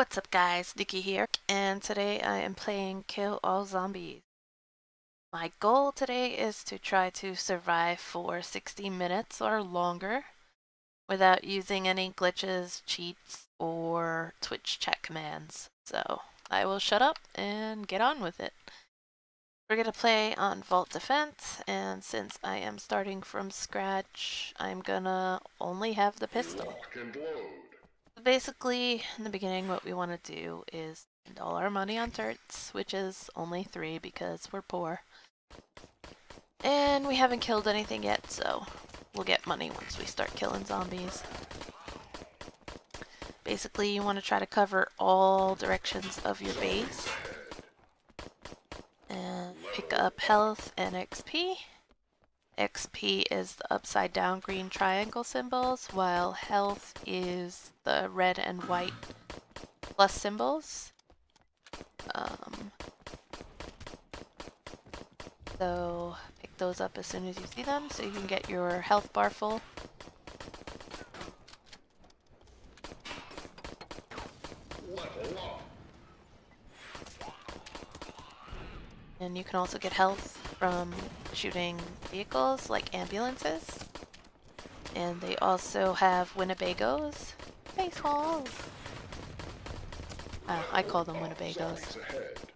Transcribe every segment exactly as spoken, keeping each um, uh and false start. What's up guys, Niki here, and today I am playing Kill All Zombies. My goal today is to try to survive for sixty minutes or longer without using any glitches, cheats, or Twitch chat commands. So I will shut up and get on with it. We're going to play on Vault Defense, and since I am starting from scratch, I'm going to only have the pistol. Basically, in the beginning, what we want to do is spend all our money on turrets, which is only three because we're poor. And we haven't killed anything yet, so we'll get money once we start killing zombies. Basically, you want to try to cover all directions of your base. And pick up health and X P. X P is the upside down green triangle symbols, while health is the red and white plus symbols. Um, so pick those up as soon as you see them so you can get your health bar full. And you can also get health from shooting vehicles like ambulances, and they also have Winnebagos, Spaceballs. Uh, I call them Winnebagos.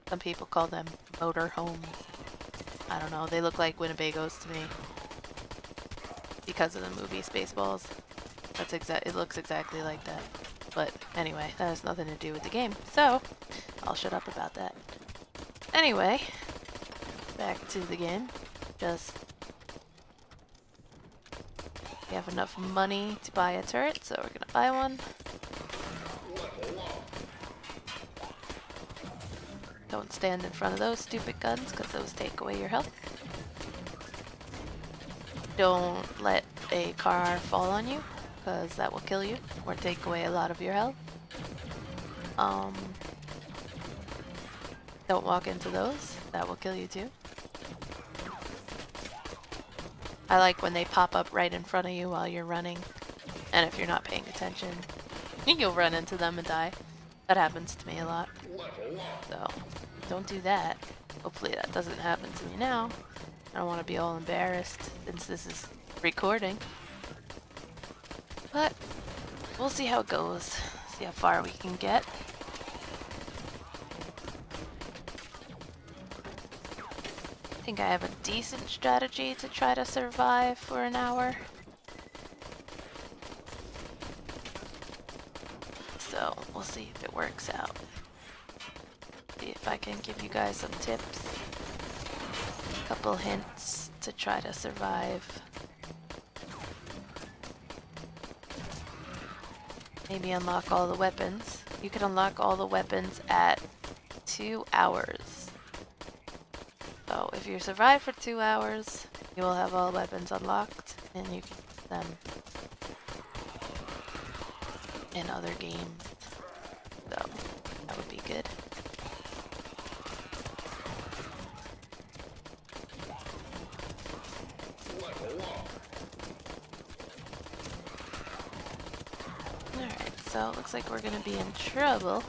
Some people call them motorhomes. I don't know. They look like Winnebagos to me because of the movie Spaceballs. That's exact. It looks exactly like that. But anyway, that has nothing to do with the game, so I'll shut up about that. Anyway. Back to the game. Just we have enough money to buy a turret, so we're gonna buy one. Don't stand in front of those stupid guns because those take away your health. Don't let a car fall on you because that will kill you or take away a lot of your health. Um, don't walk into those. That will kill you too. I like when they pop up right in front of you while you're running, and if you're not paying attention, you'll run into them and die. That happens to me a lot, so don't do that. Hopefully that doesn't happen to me now. I don't want to be all embarrassed since this is recording, but we'll see how it goes, see how far we can get. I think I have a decent strategy to try to survive for an hour. So we'll see if it works out. See if I can give you guys some tips, a couple hints to try to survive. Maybe unlock all the weapons. You can unlock all the weapons at two hours. So if you survive for two hours, you will have all weapons unlocked, and you can use them in other games. So that would be good. Alright, so it looks like we're gonna be in trouble.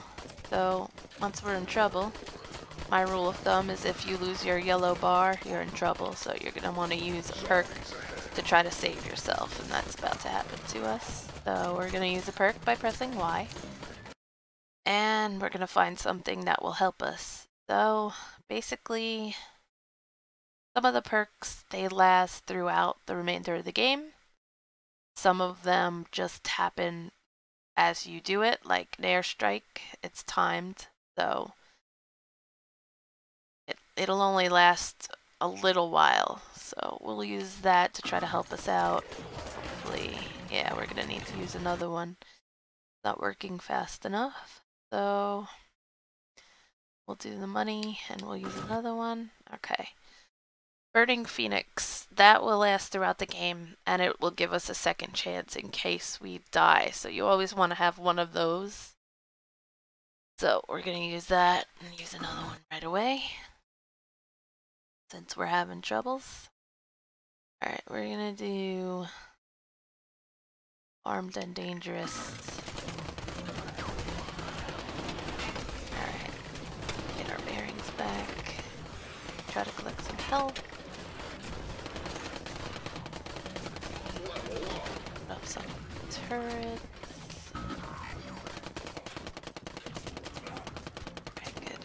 So once we're in trouble, my rule of thumb is if you lose your yellow bar, you're in trouble, so you're going to want to use a perk to try to save yourself, and that's about to happen to us. So we're going to use a perk by pressing Y, and we're going to find something that will help us. So basically, some of the perks, they last throughout the remainder of the game. Some of them just happen as you do it, like an airstrike, it's timed, so it'll only last a little while, so we'll use that to try to help us out. Hopefully, yeah, we're gonna need to use another one. Not working fast enough, so we'll do the money and we'll use another one. Okay. Burning Phoenix. That will last throughout the game, and it will give us a second chance in case we die, so you always want to have one of those. So we're gonna use that and use another one right away, since we're having troubles. Alright, we're gonna do Armed and Dangerous. try to collect some health. Put up some turrets. Pretty good.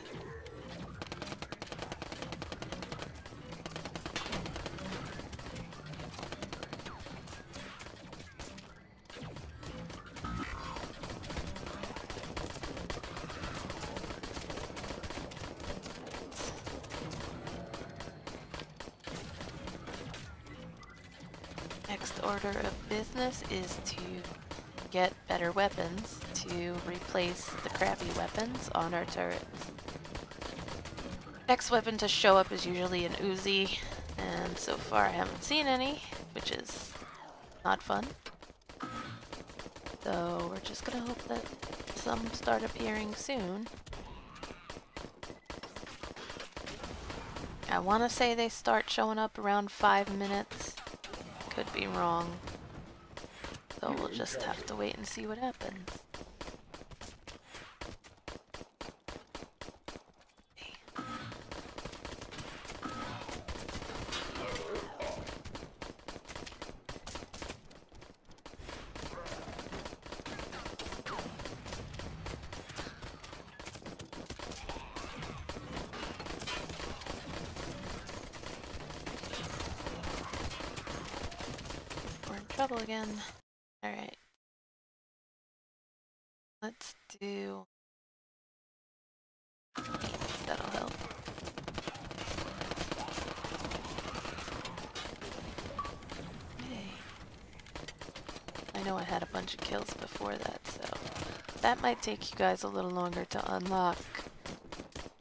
Next order of business is to get better weapons to replace the crappy weapons on our turrets. Next weapon to show up is usually an Uzi, and so far I haven't seen any, which is not fun. So we're just gonna hope that some start appearing soon. I wanna say they start showing up around five minutes. Could be wrong, so we'll just have to wait and see what happens. Okay. Trouble again. All right. Let's do. That'll help. Okay. I know I had a bunch of kills before that, so that might take you guys a little longer to unlock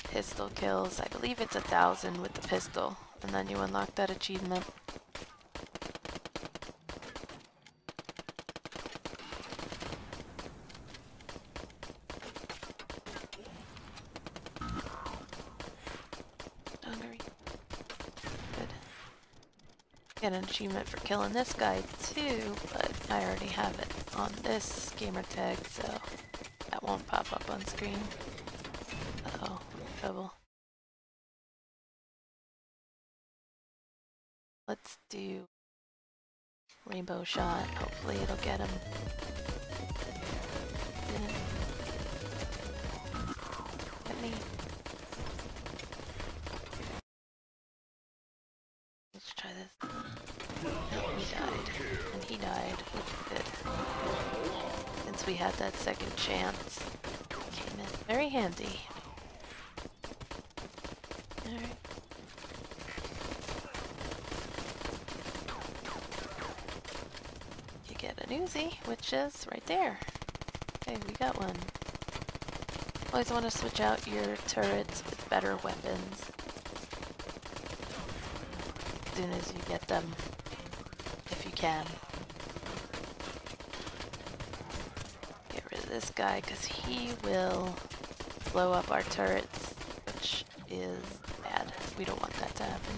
pistol kills. I believe it's a thousand with the pistol, and then you unlock that achievement. Get an achievement for killing this guy too, but I already have it on this gamer tag, so that won't pop up on screen. Uh oh, trouble. Let's do rainbow shot, hopefully it'll get him. Get me. Let's try this. He died, and he died, which is good. Since we had that second chance, it came in very handy. Alright. You get an Uzi, which is right there. Okay, we got one. Always want to switch out your turrets with better weapons as soon as you get them. Can. Get rid of this guy because he will blow up our turrets, which is bad. We don't want that to happen.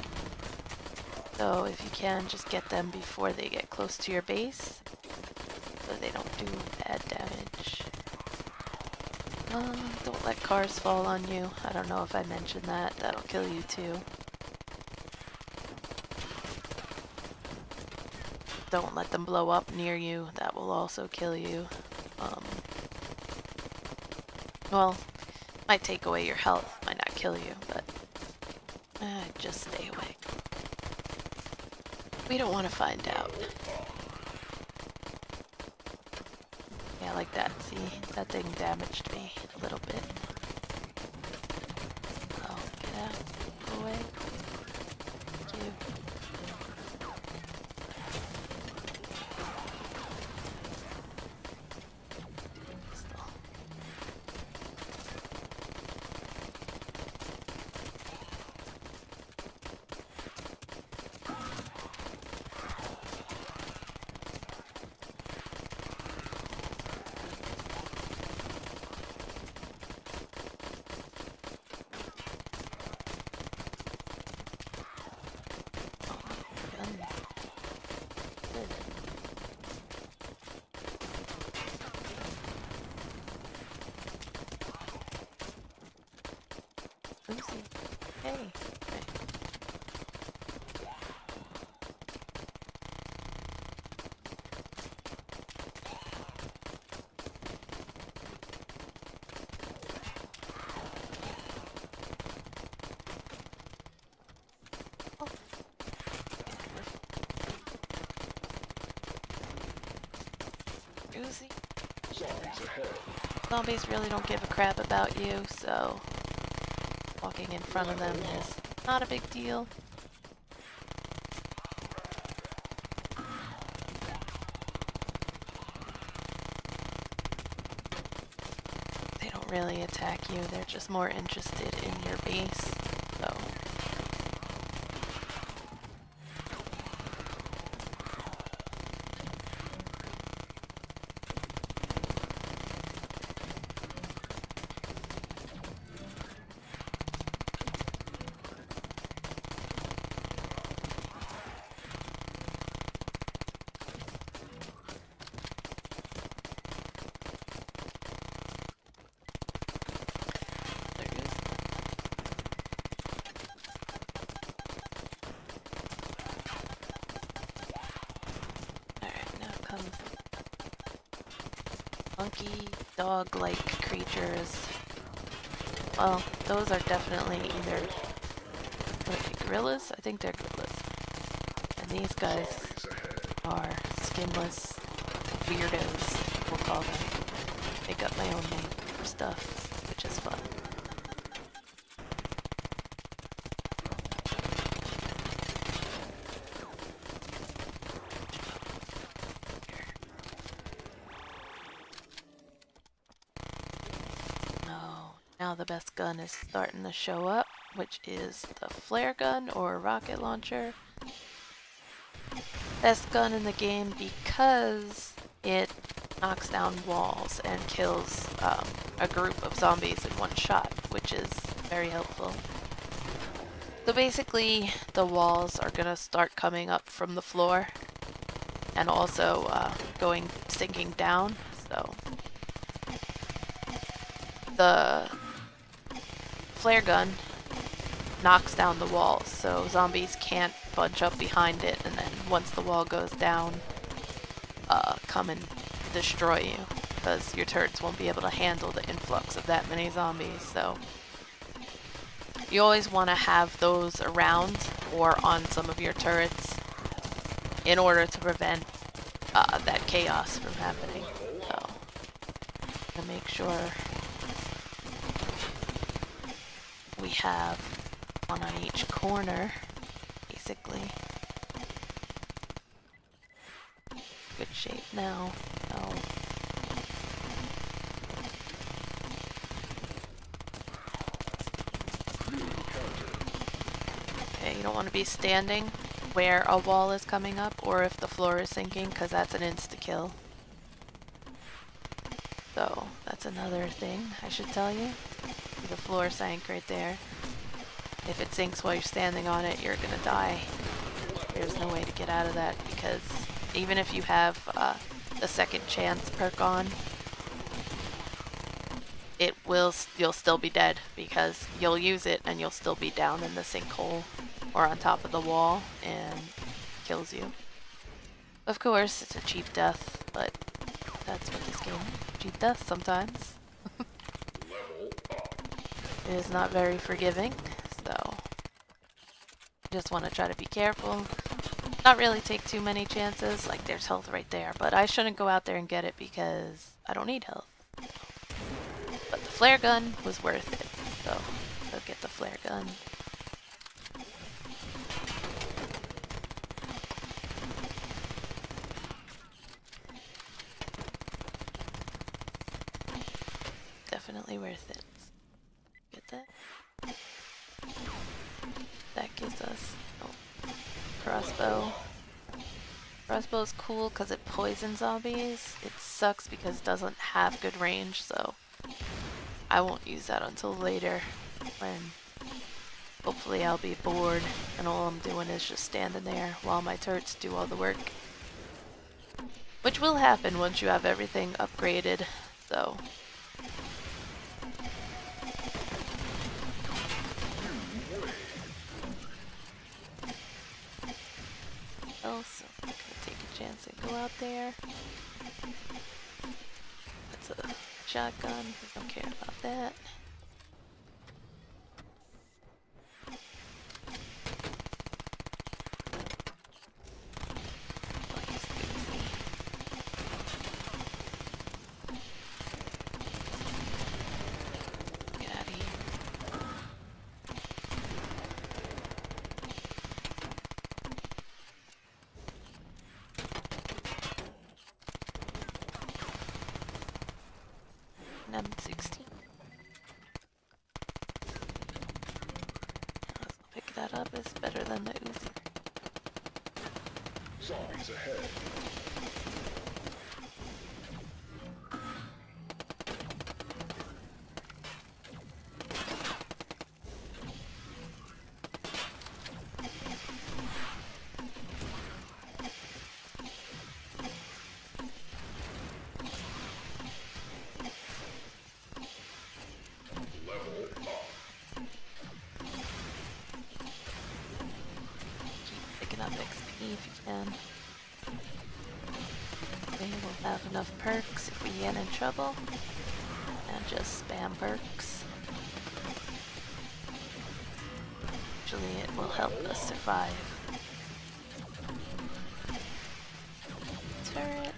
So if you can, just get them before they get close to your base so they don't do bad damage. Um, don't let cars fall on you. I don't know if I mentioned that. That'll kill you too. Don't let them blow up near you. That will also kill you. Um, well, might take away your health. Might not kill you, but uh, just stay away. We don't want to find out. Yeah, like that. See, that thing damaged me a little bit. Oh, get out of the way. Thank you. Hey, right. nosy. Zombies really don't give a crap about you, so walking in front of them is not a big deal. They don't really attack you, they're just more interested in your base, so... Monkey, dog-like creatures. Well, those are definitely either like gorillas. I think they're gorillas. And these guys are skinless weirdos, we'll call them. Make up my own name for stuff, which is fun. Now the best gun is starting to show up, which is the flare gun or rocket launcher. Best gun in the game because it knocks down walls and kills um, a group of zombies in one shot, which is very helpful. So basically the walls are gonna start coming up from the floor and also uh, going sinking down. So the flare gun knocks down the walls, so zombies can't bunch up behind it, and then once the wall goes down, uh, come and destroy you, because your turrets won't be able to handle the influx of that many zombies. So you always want to have those around or on some of your turrets in order to prevent uh, that chaos from happening. So to make sure we have one on each corner, basically. Good shape now. Oh. Okay, you don't want to be standing where a wall is coming up or if the floor is sinking, because that's an insta-kill. So, that's another thing I should tell you. The floor sank right there. If it sinks while you're standing on it, you're gonna die. There's no way to get out of that, because even if you have uh, the second chance perk on, it will you'll still be dead, because you'll use it and you'll still be down in the sinkhole or on top of the wall, and kills you. Of course, it's a cheap death, but that's what this game cheap death sometimes. It is not very forgiving, so just want to try to be careful. Not really take too many chances, like there's health right there, but I shouldn't go out there and get it because I don't need health. But the flare gun was worth it, so go get the flare gun. Definitely worth it. That. that gives us oh, crossbow. Crossbow is cool because it poisons zombies. It sucks because it doesn't have good range, so I won't use that until later when hopefully I'll be bored and all I'm doing is just standing there while my turrets do all the work, which will happen once you have everything upgraded. So So I'm gonna take a chance and go out there. That's a shotgun. We don't care about that. number sixteen. Let's pick that up, it's better than the Uzi. Zombies ahead. Enough perks if we get in trouble, and just spam perks. Usually it will help us survive. Turret.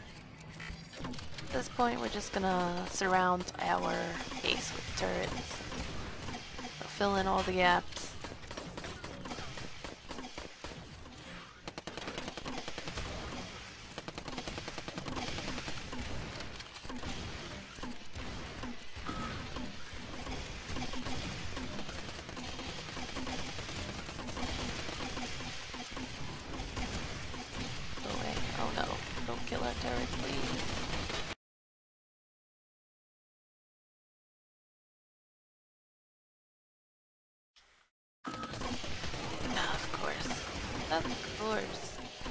At this point we're just gonna surround our base with turrets. We'll fill in all the gaps.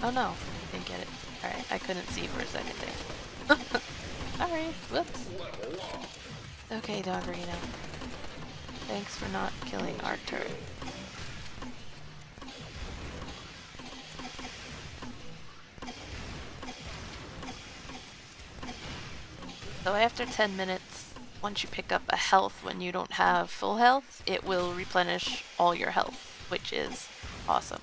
Oh no, I didn't get it. Alright, I couldn't see for a second there. Alright, whoops. Okay, Dongerino. Thanks for not killing our turret. So after ten minutes, once you pick up a health when you don't have full health, it will replenish all your health, which is awesome.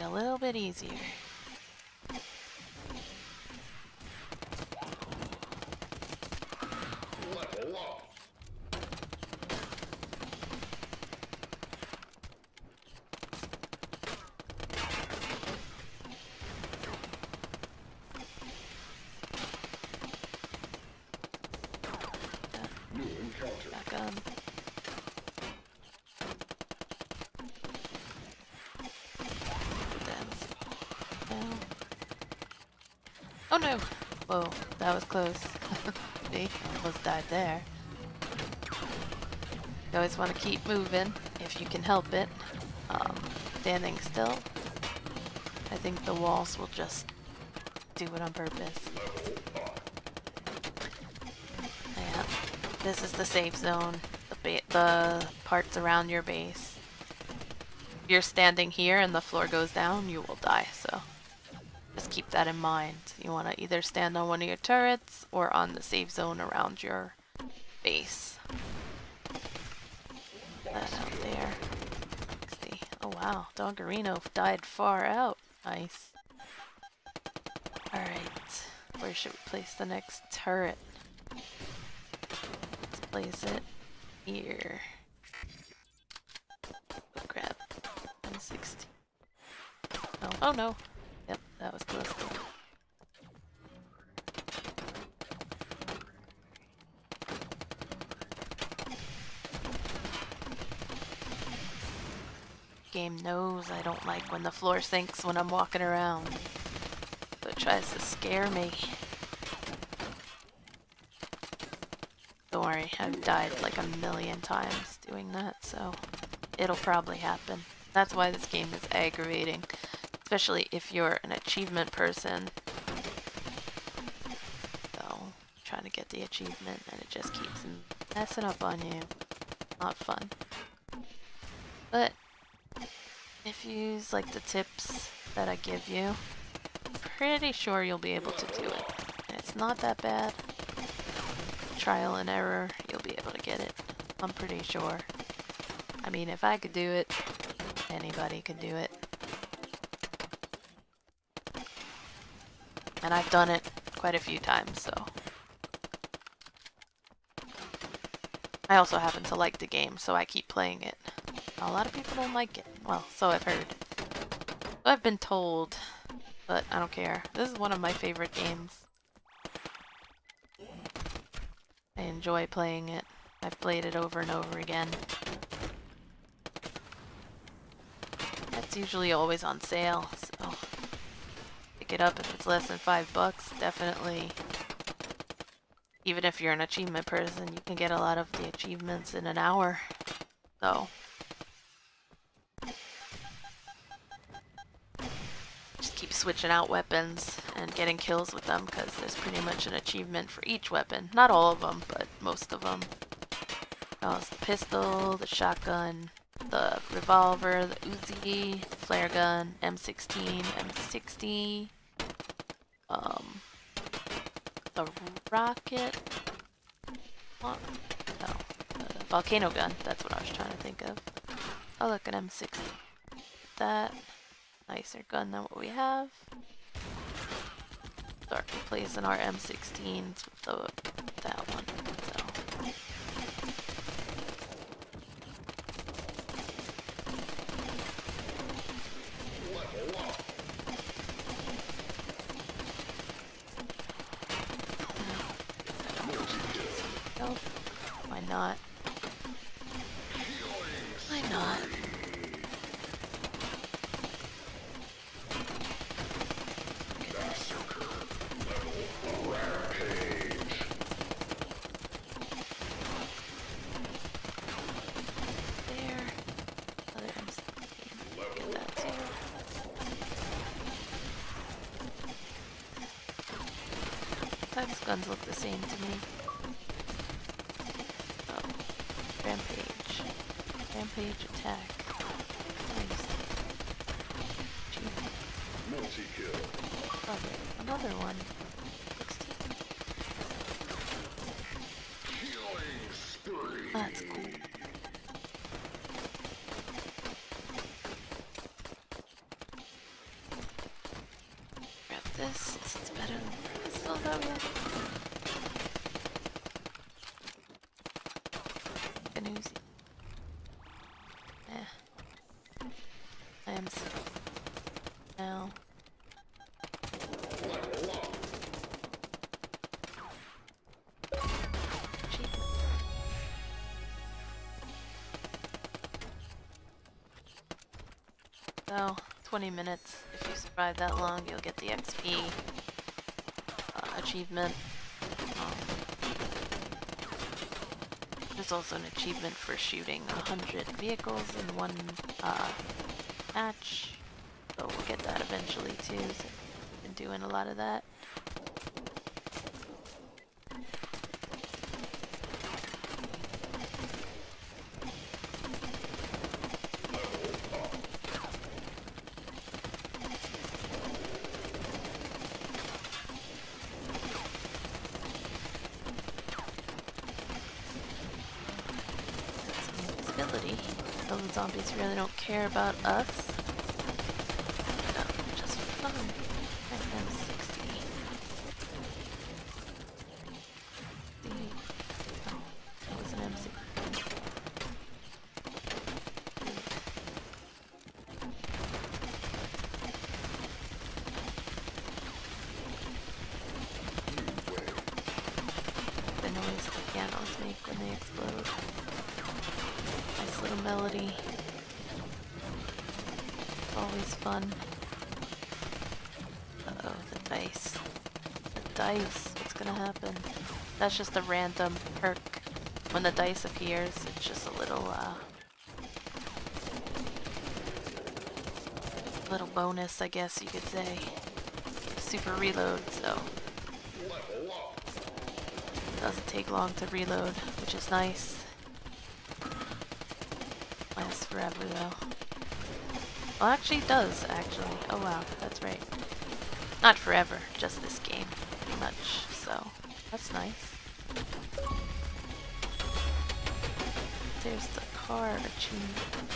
A little bit easier. Level up. New encounter. Back on. Oh no! Whoa, that was close. See, I almost died there. You always want to keep moving, if you can help it. Um, standing still, I think the walls will just do it on purpose. Yeah, this is the safe zone, the, ba the parts around your base. If you're standing here and the floor goes down, you will die, so... Just keep that in mind. You want to either stand on one of your turrets or on the safe zone around your base. That out there. Let's see. Oh wow, Dongerino died far out. Nice. Alright, where should we place the next turret? Let's place it here. Grab one sixty. Oh, oh no! Yep, that was close. Game knows I don't like when the floor sinks when I'm walking around. So it tries to scare me. Don't worry, I've died like a million times doing that, so it'll probably happen. That's why this game is aggravating. Especially if you're an achievement person. So, trying to get the achievement and it just keeps messing up on you. Not fun. But, if you use like the tips that I give you, pretty sure you'll be able to do it. It's not that bad. Trial and error, you'll be able to get it. I'm pretty sure. I mean, if I could do it, anybody could do it. And I've done it quite a few times, so. I also happen to like the game, so I keep playing it. A lot of people don't like it. Well, so I've heard. I've been told. but I don't care. This is one of my favorite games. I enjoy playing it. I've played it over and over again. It's usually always on sale, so pick it up if it's less than five bucks, definitely. Even if you're an achievement person, you can get a lot of the achievements in an hour, so. Just keep switching out weapons and getting kills with them, because there's pretty much an achievement for each weapon. Not all of them, but most of them. Oh, it's the pistol, the shotgun, the revolver, the Uzi, Flaregun, M sixteen, M sixty, um... the rocket, oh, no, the volcano gun, that's what I was trying to think of. Oh look, an M sixty. That, nicer gun than what we have. Start replacing our M sixteens with the, that one, so. Why not? Why not? There. Other M sixteen. Get that too. Those guns look the same to me. Rampage. Rampage attack. Nice. Multi-kill. Oh, another one. sixteen. Killing spree. That's cool. Grab this, since it's better than the pistol that we have. So, twenty minutes. If you survive that long, you'll get the X P uh, achievement. Um, there's also an achievement for shooting one hundred vehicles in one uh, match. So we'll get that eventually too, so we've been doing a lot of that. Zombies really don't care about us. No, just for fun. An M sixty. Oh, that was an M sixty. The noise the pianos make when they explode. Nice little melody. Always fun. Uh-oh, the dice. The dice, what's gonna happen? That's just a random perk. When the dice appears, it's just a little, uh... little bonus, I guess you could say. Super reload, so... doesn't take long to reload, which is nice. Lasts forever though. Well, actually it does, actually. Oh wow, that's right. Not forever, just this game, pretty much, so that's nice. There's the car achievement.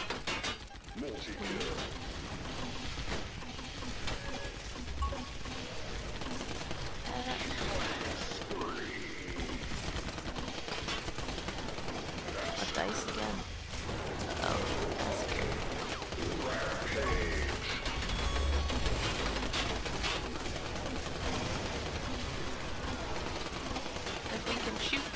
A dice again. Oh, that's good. Rampage.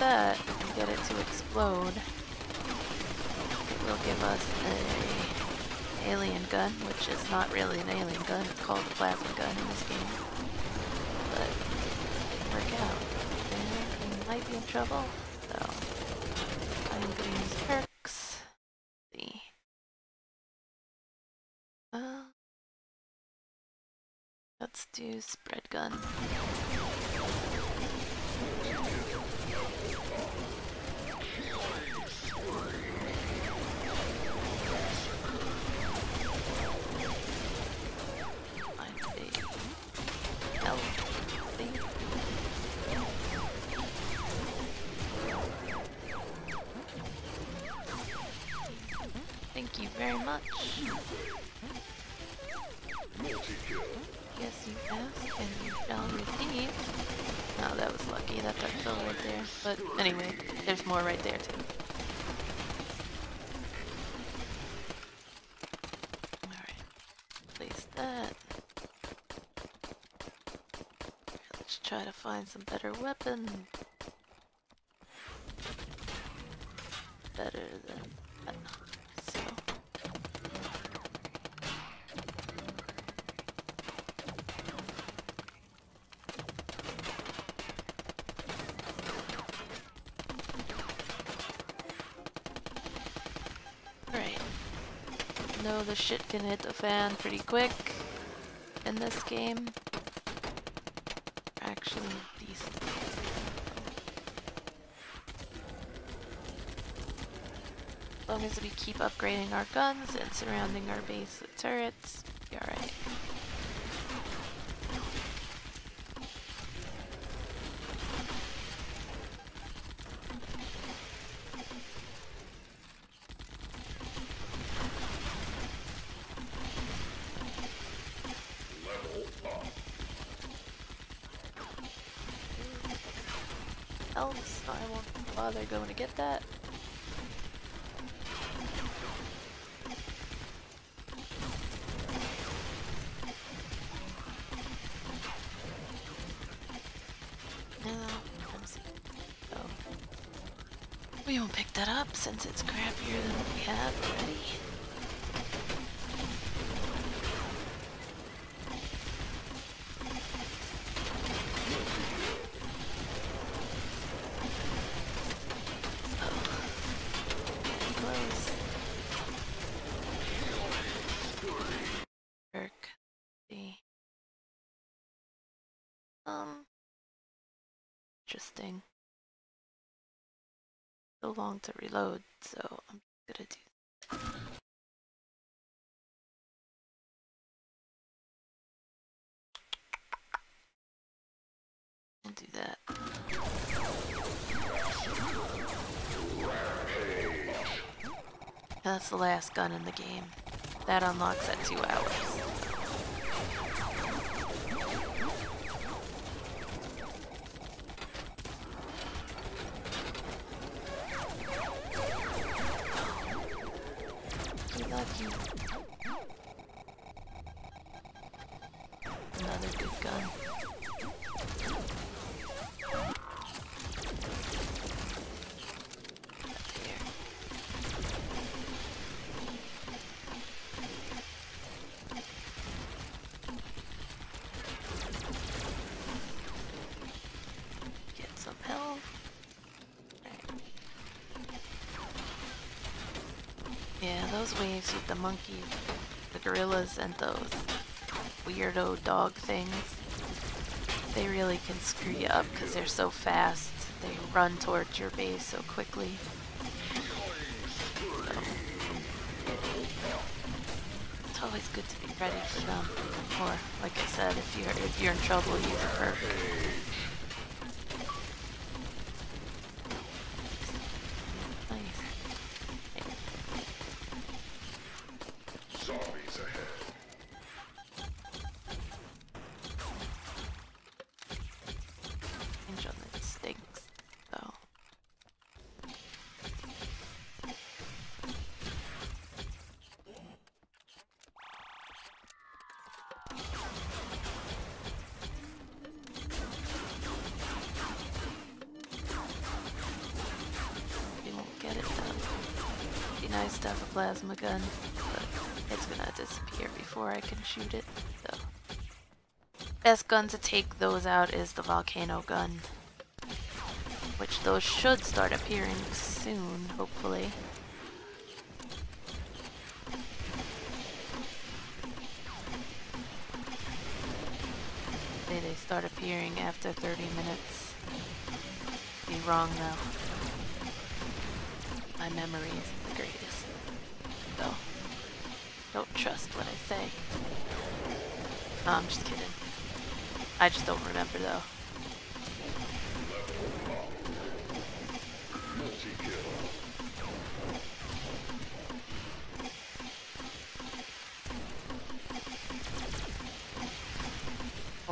that and get it to explode, it will give us an alien gun, which is not really an alien gun, it's called a plasma gun in this game. But it didn't work out. And we might be in trouble, so I'm going to use perks. Let's see. Uh, let's do spread gun. Thank you very much. Yes, you asked and you shall receive. Oh, that was lucky. That duck fell right there. But anyway, there's more right there too. Alright. Place that. Let's try to find some better weapon. Better than that. The shit can hit the fan pretty quick in this game. Actually, decent. As long as we keep upgrading our guns and surrounding our base with turrets, we'll be alright. They're going to get that. No, let me see. Oh. We won't pick that up since it's crappier than what we have already. Long to reload, so I'm gonna do that. I'll do that. That's the last gun in the game. That unlocks at two hours. Another good gun. Get some health. Yeah, those waves with the monkey, the gorillas, and those weirdo dog things, they really can screw you up because they're so fast. They run towards your base so quickly. So, it's always good to be ready for them. Or, like I said, if you're, if you're in trouble, use a perk. nice to have a plasma gun, but it's gonna disappear before I can shoot it, so. Best gun to take those out is the volcano gun, which those should start appearing soon, hopefully. Say they start appearing after thirty minutes. Be wrong though. My memory isn't the greatest, so don't trust what I say. No, I'm just kidding. I just don't remember though.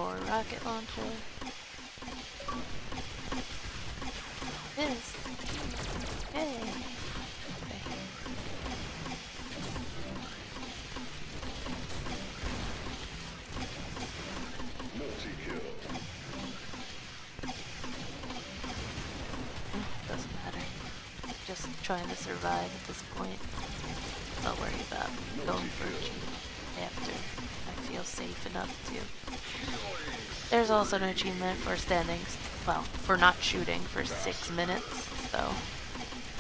Or rocket launcher. This. Hey. Okay. Multi-kill. Doesn't matter. Just trying to survive at this point. Don't worry about going for after I feel safe enough to. There's also an achievement for standing, well, for not shooting for six minutes, so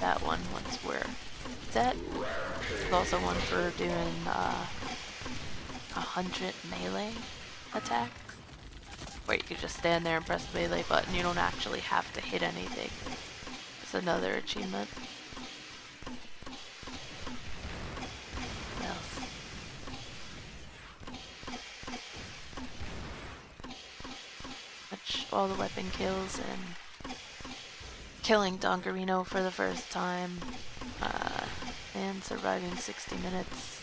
that one once we're set. There's also one for doing uh, a hundred melee attack, where you can just stand there and press the melee button, you don't actually have to hit anything. It's another achievement. All the weapon kills and killing Dongerino for the first time uh, and surviving sixty minutes.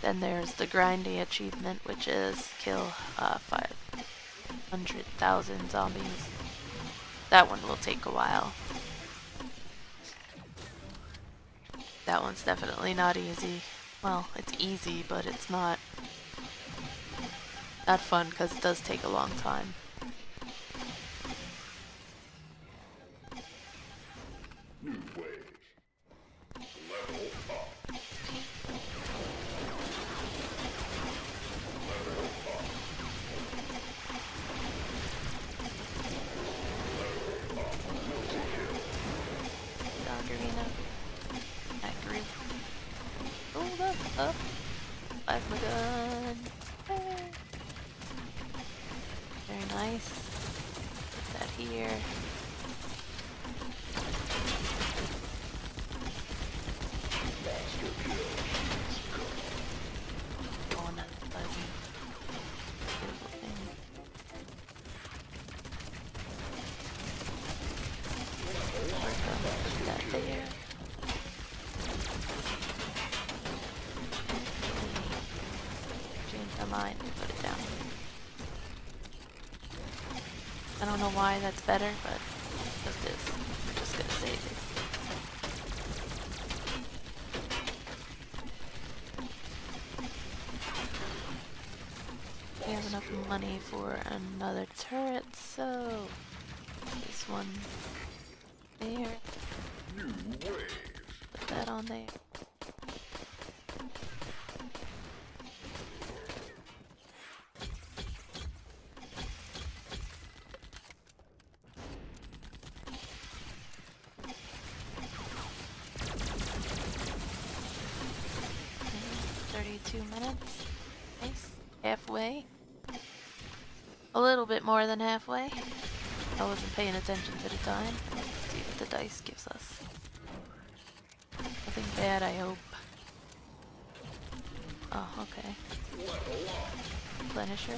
Then there's the grindy achievement, which is kill uh, five hundred thousand zombies. That one will take a while. That one's definitely not easy. Well, it's easy, but it's not not fun because it does take a long time. I don't know why that's better, but just this. I'm just gonna save it. We have enough money for another turret, so this one there. Put that on there. thirty-two minutes. Nice. Halfway. A little bit more than halfway. I wasn't paying attention to the time. Let's see what the dice gives us. Nothing bad, I hope. Oh, okay. Replenisher.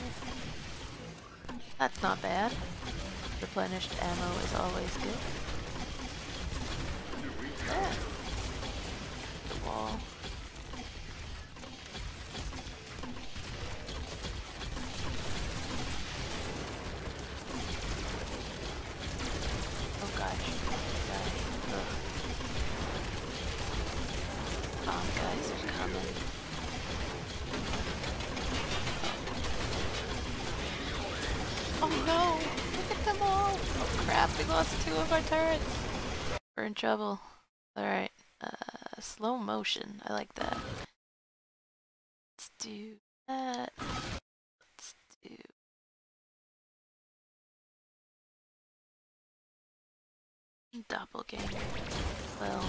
That's not bad. Replenished ammo is always good. Ah. The wall. Two of our turrets. We're in trouble. Alright. Uh A slow motion. I like that. Let's do that. Let's do... Doppelganger. Well...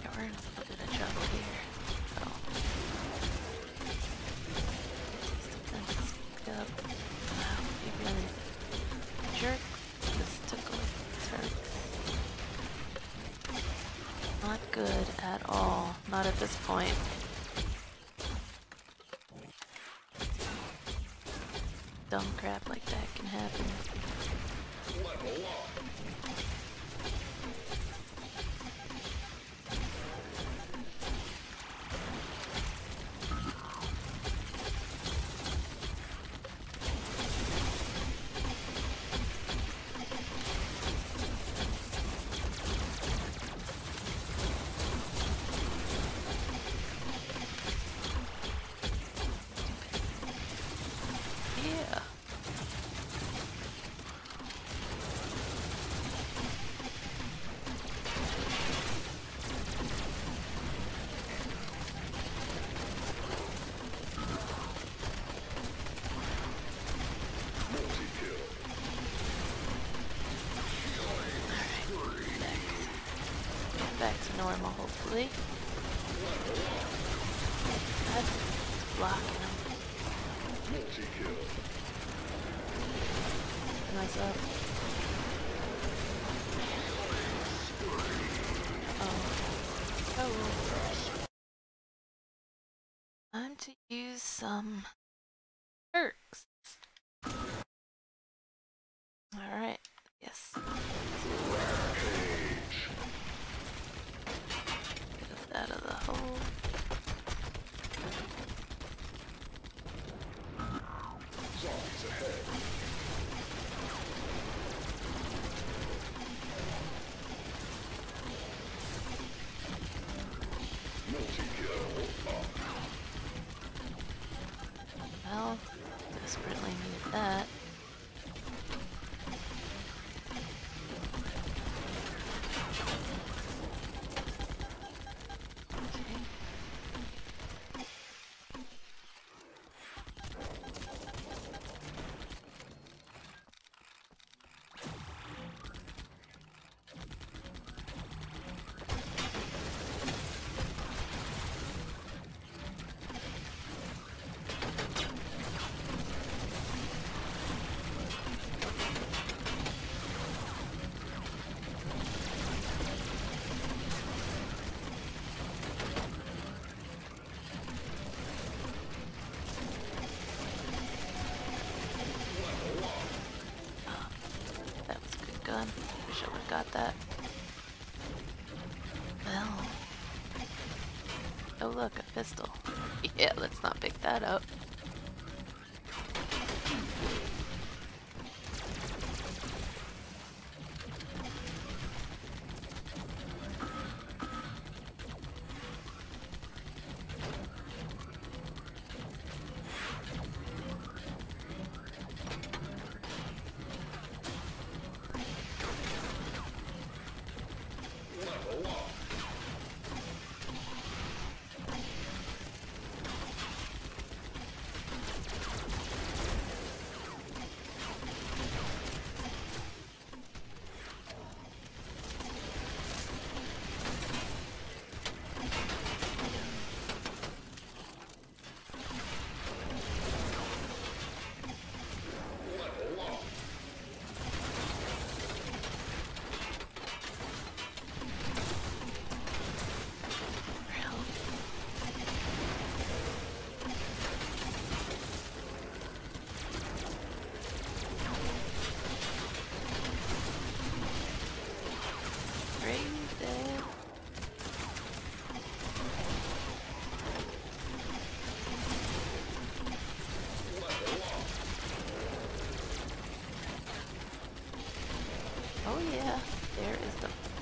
Yeah, we're in a bit of trouble here. Oh. Let's pick up. Wow, you really... Jerk. Just took away the turret. Not good at all. Not at this point. Dumb crap like that can happen. Normal, hopefully. That's blocking him. Nice up. Oh. Oh. Time to use some perks. Alright. Yes. Out of the hole. Zombies ahead. Multi-kill up. Well, desperately need that. Wish I would've got that. Well. Oh look, a pistol. Yeah, let's not pick that up.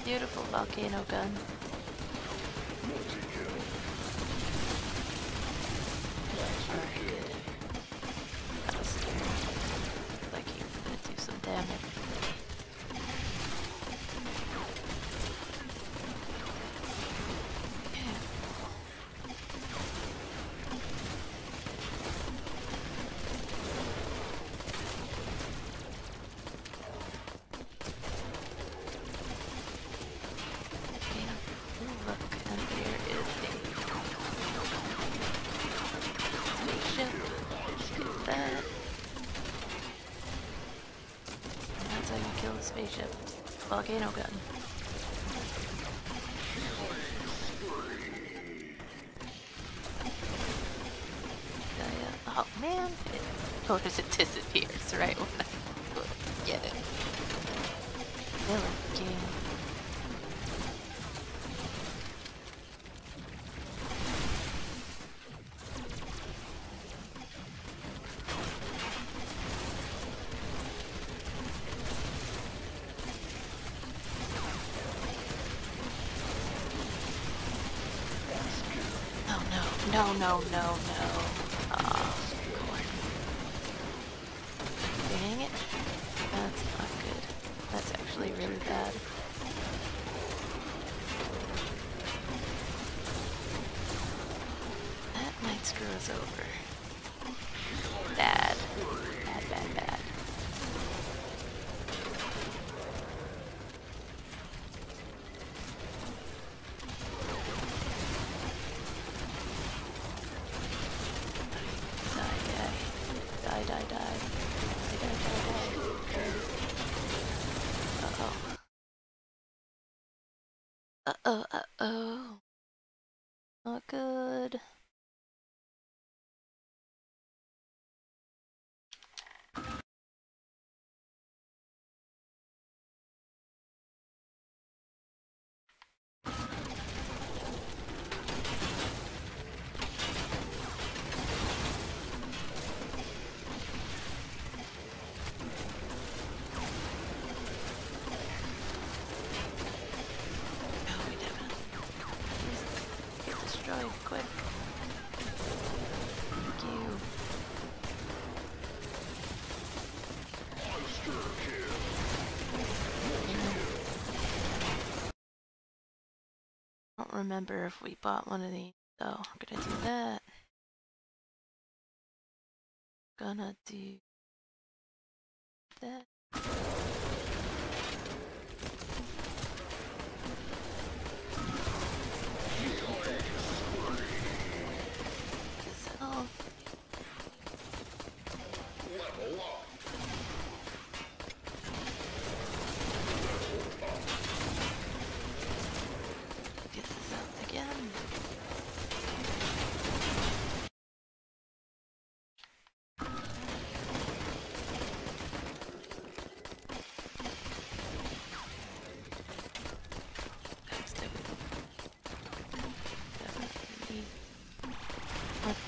Beautiful volcano gun. Alright, good. That was scary. Like you were gonna do some damage. spaceship, volcano gun. Oh man, it notice it disappears right when I go to get it. Villain game. Oh no, no, no, no, no. Uh-oh, uh-oh. Not good. Remember if we bought one of these, so I'm gonna do that. Gonna do that.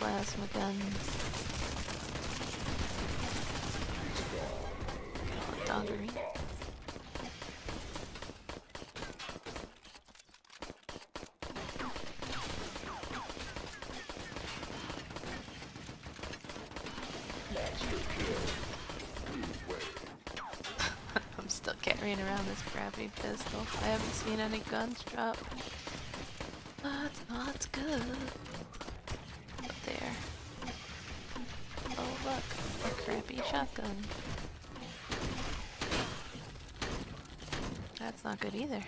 Plasma guns. Got a little Dongerino. I'm still carrying around this crappy pistol. I haven't seen any guns drop. That's not good. Look, a crappy shotgun. That's not good either.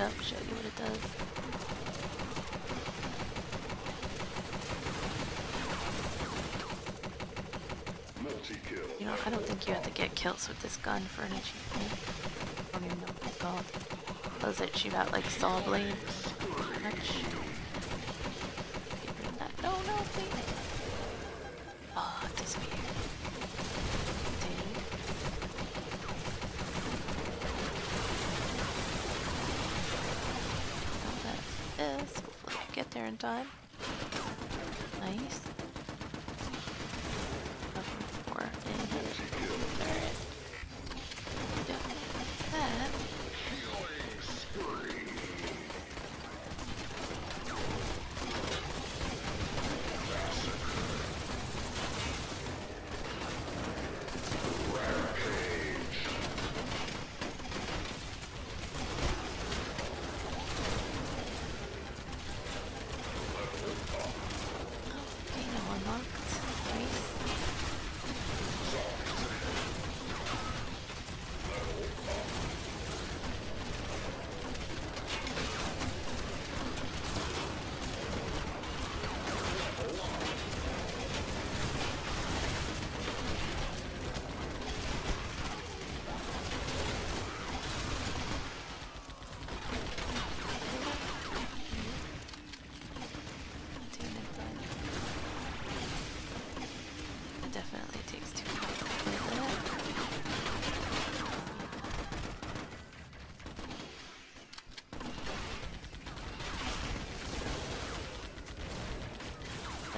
Up, show you what it does. Multi-kill. You know, I don't think you have to get kills with this gun for an achievement. I don't even know what it's called. Does it shoot out like saw blades? No, no, please. Oh, it disappeared. There in time. Nice.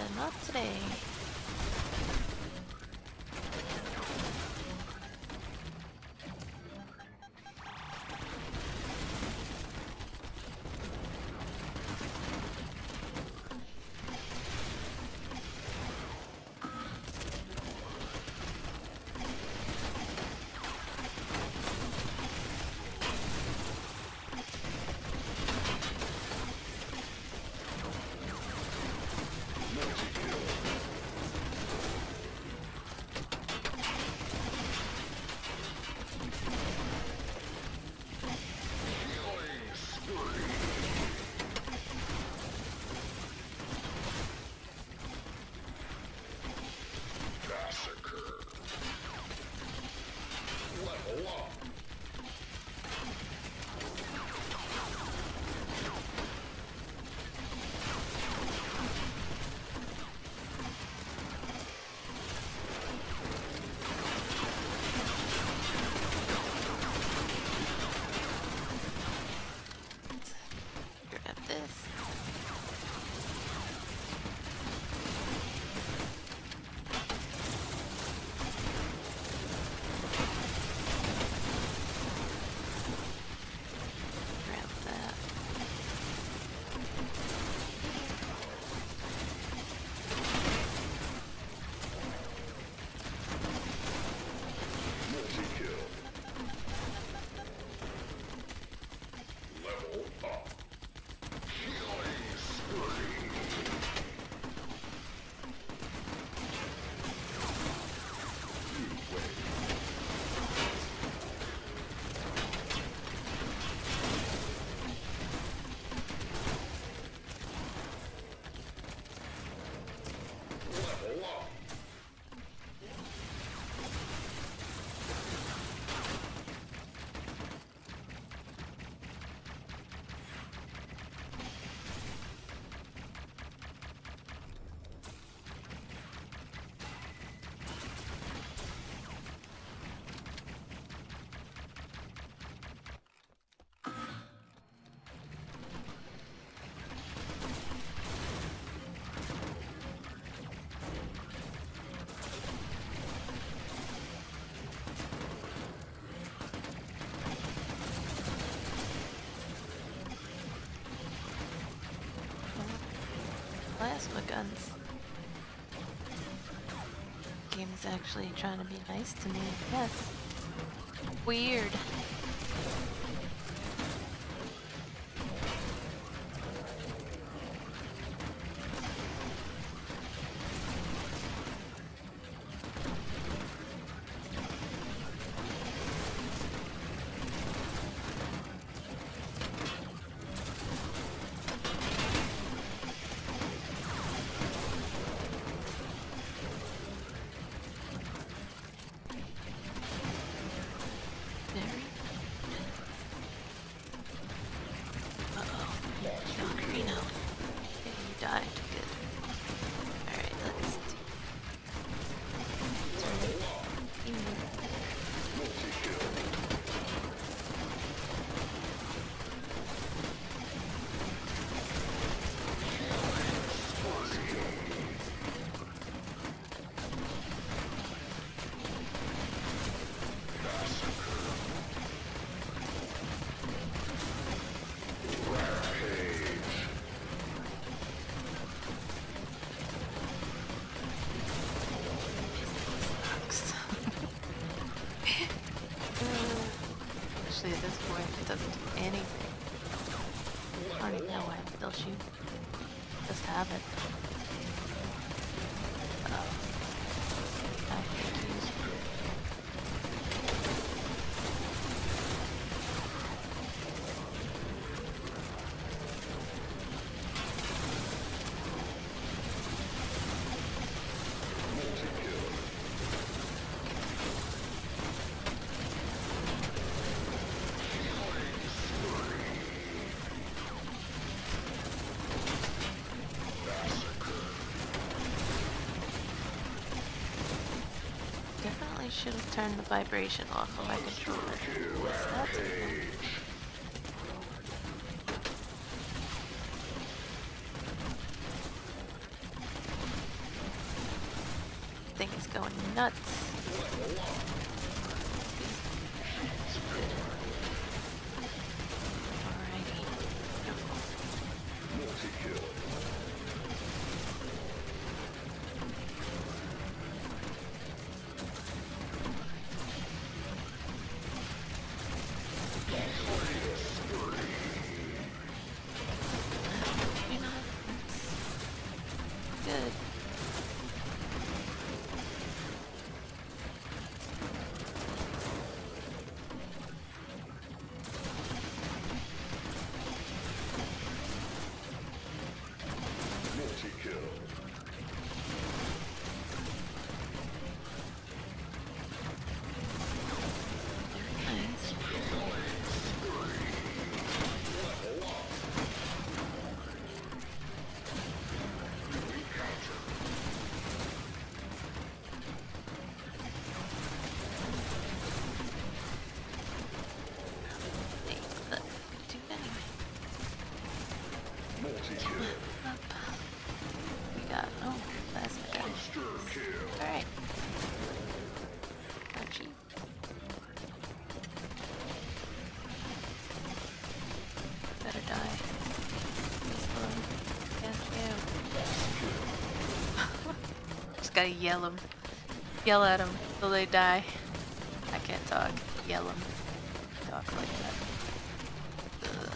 but not today. Plasma guns. Game's actually trying to be nice to me. Yes. Weird. Should have turned the vibration off of my controller. That's okay. thing is going nuts. Alrighty. Multi-kill. Gotta yell them. Yell at them till they die. I can't talk. Yell them. Talk like that. Ugh.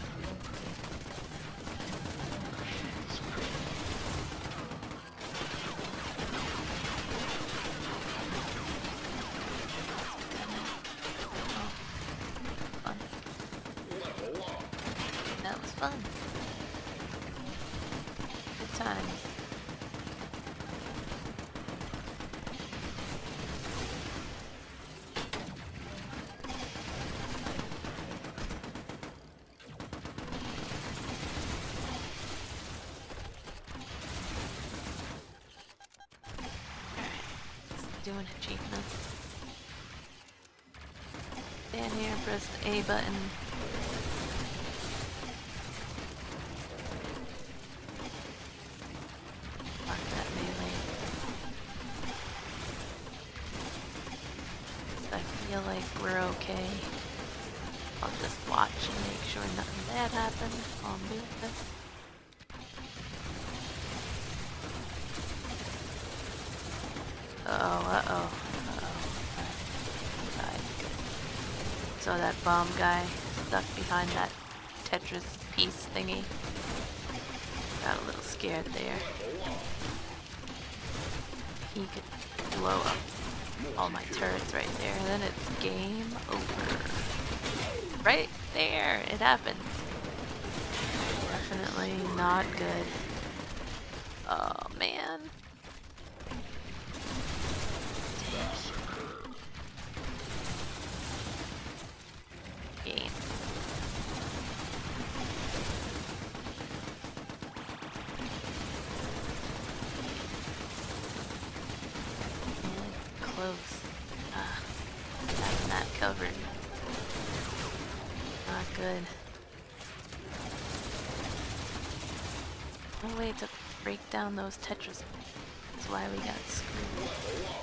That was fun. Good times. Doing achievements. Stand here, press the A button. Lock that melee. So I feel like we're okay. I'll just watch and make sure nothing bad happens. I'll move this. Uh-oh, uh-oh, uh-oh. Died. Good. So that bomb guy stuck behind that Tetris piece thingy. Got a little scared there. He could blow up all my turrets right there, and then it's game over. Right there! It happens. Definitely not good. Oh, man. To break down those Tetris. That's why we got screwed.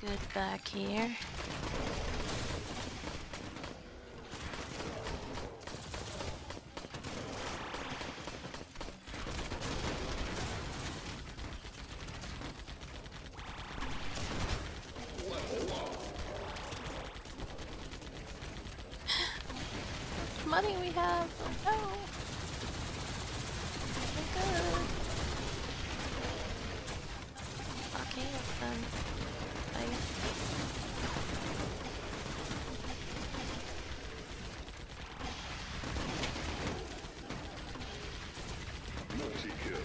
Good back here. Money we have. Oh no. We're good. Okay, that's done. Easy kill.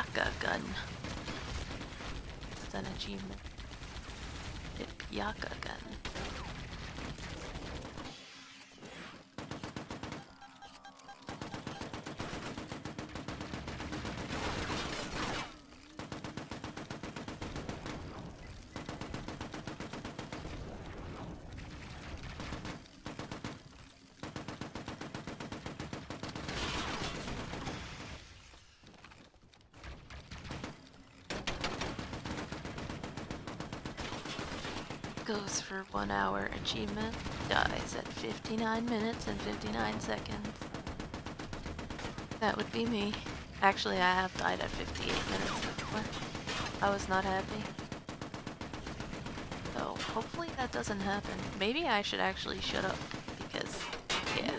Pepyaka gun. It's an achievement. Pepyaka gun. Goes for one hour achievement, dies at fifty-nine minutes and fifty-nine seconds. That would be me. Actually, I have died at fifty-eight minutes before. I was not happy. So hopefully that doesn't happen. Maybe I should actually shut up because, yeah,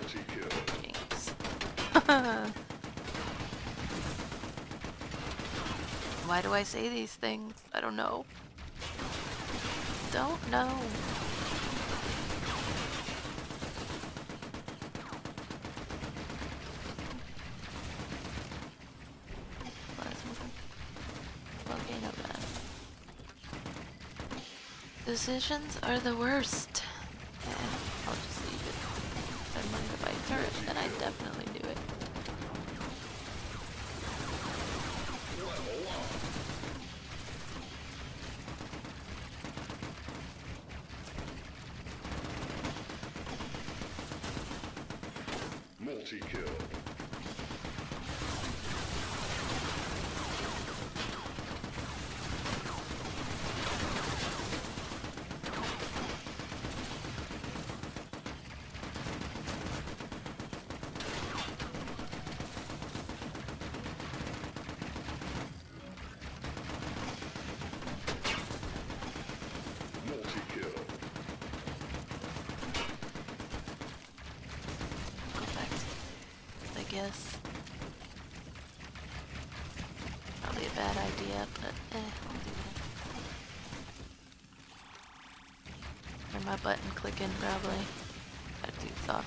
jinx. Why do I say these things? I don't know. Don't know. Volcano gun. Decisions are the worst. Yeah, I'll just leave it. If I'm gonna buy turret, then I definitely do it. Multi-kill. Yes. Probably a bad idea, but eh, I'll do that. Hear my button clicking, probably. That dude's off.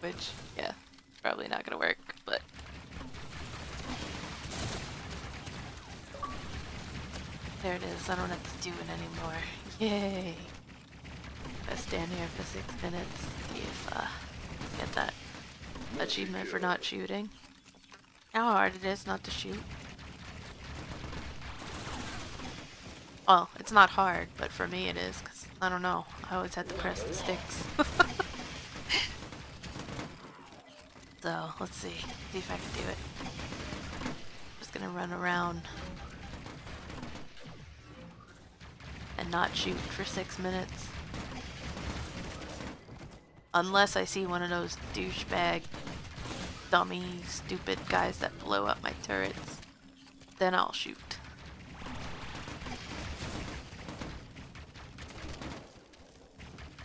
Which, yeah, probably not gonna work, but. There it is, I don't have to do it anymore. Yay! I stand here for six minutes, see if I uh, get that achievement for not shooting. How hard it is not to shoot. Well, it's not hard, but for me it is, because I don't know. I always had to press the sticks. So, let's see. See if I can do it. I'm just gonna run around and not shoot for six minutes. Unless I see one of those douchebag, dummy, stupid guys that blow up my turrets, then I'll shoot.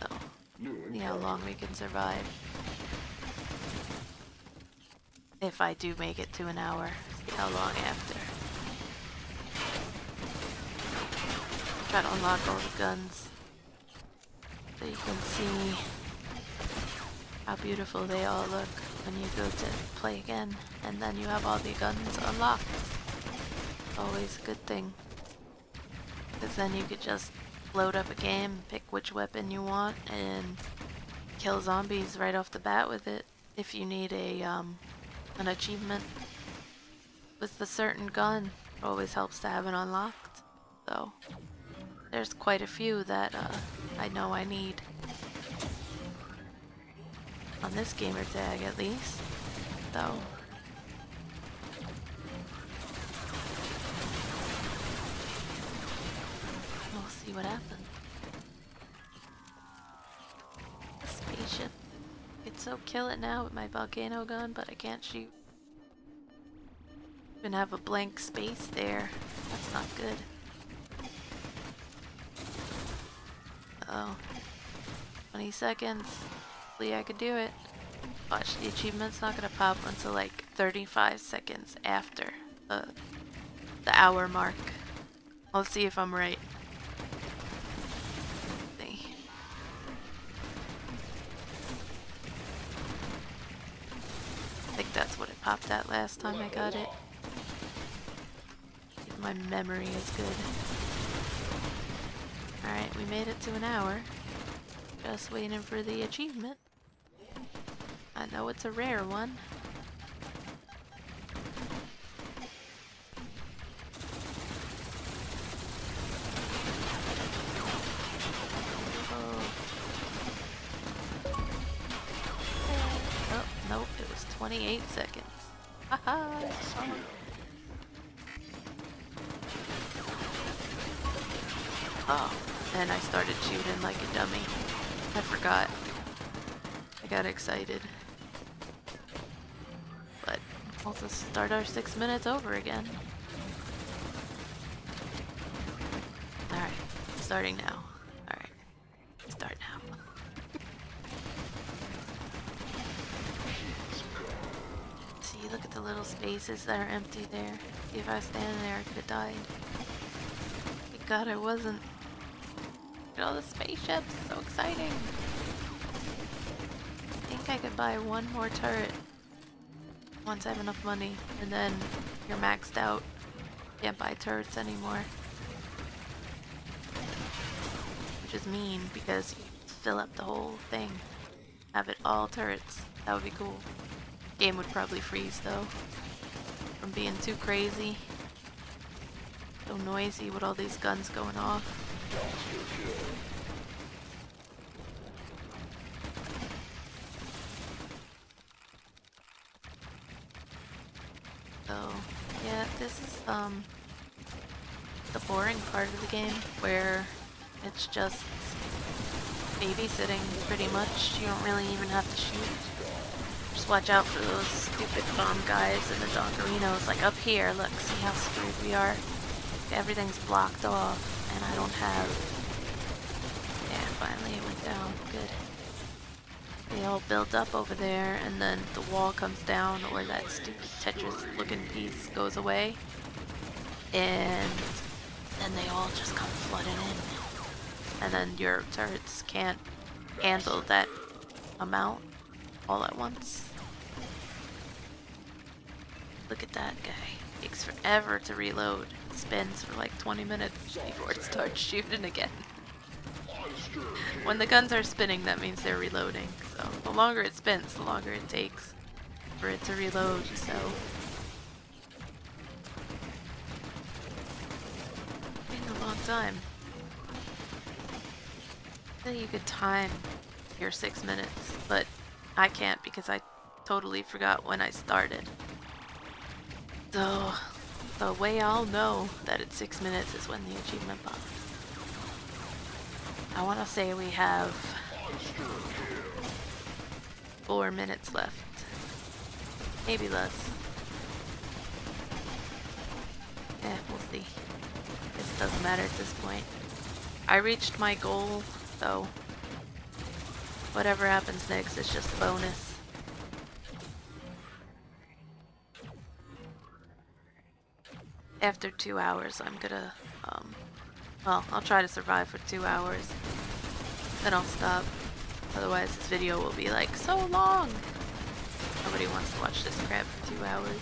So, see how long we can survive. If I do make it to an hour, see how long after. Try to unlock all the guns so you can see how beautiful they all look when you go to play again, and then you have all the guns unlocked. Always a good thing, because then you could just load up a game, pick which weapon you want, and kill zombies right off the bat with it. If you need a um, an achievement with a certain gun, it always helps to have it unlocked. So there's quite a few that uh, I know I need. On this gamer tag at least, though. We'll see what happens. Spaceship. Could so kill it now with my volcano gun, but I can't shoot. Even have a blank space there. That's not good. Uh oh. twenty seconds. Hopefully I could do it. Watch, the achievement's not gonna pop until like thirty-five seconds after the, the hour mark. Let's see if I'm right. I think that's what it popped at last time I got it. If my memory is good. Alright, we made it to an hour. Just waiting for the achievement. I know it's a rare one. twenty-eight seconds. Haha! Oh, and I started shooting like a dummy. I forgot. I got excited. But we'll just start our six minutes over again. Alright, starting now. Spaces that are empty there. If I stand there, I could have died. Thank God I wasn't. Look at all the spaceships, so exciting. I think I could buy one more turret once I have enough money, and then you're maxed out. Can't buy turrets anymore. Which is mean because you fill up the whole thing. Have it all turrets. That would be cool. Game would probably freeze though, from being too crazy, so noisy with all these guns going off. So yeah, this is um the boring part of the game where it's just babysitting pretty much. You don't really even have to shoot. Just watch out for those stupid bomb guys and the Dongerinos. Like up here, look, see how screwed we are? Everything's blocked off, and I don't have... Yeah, finally it went down. Good. They all built up over there, and then the wall comes down, or that stupid Tetris-looking piece goes away. And then they all just come flooding in. And then your turrets can't handle that amount all at once. Look at that guy. It takes forever to reload. It spins for like twenty minutes before it starts shooting again. When the guns are spinning, that means they're reloading. So the longer it spins, the longer it takes for it to reload. So it's been a long time. I think you could time your six minutes, but I can't because I totally forgot when I started. So the way I'll know that it's six minutes is when the achievement pops. I want to say we have four minutes left, maybe less. Eh, we'll see. This doesn't matter at this point. I reached my goal, so whatever happens next is just a bonus. After two hours, I'm gonna, um, well, I'll try to survive for two hours. Then I'll stop. Otherwise, this video will be like, so long! Nobody wants to watch this crap for two hours.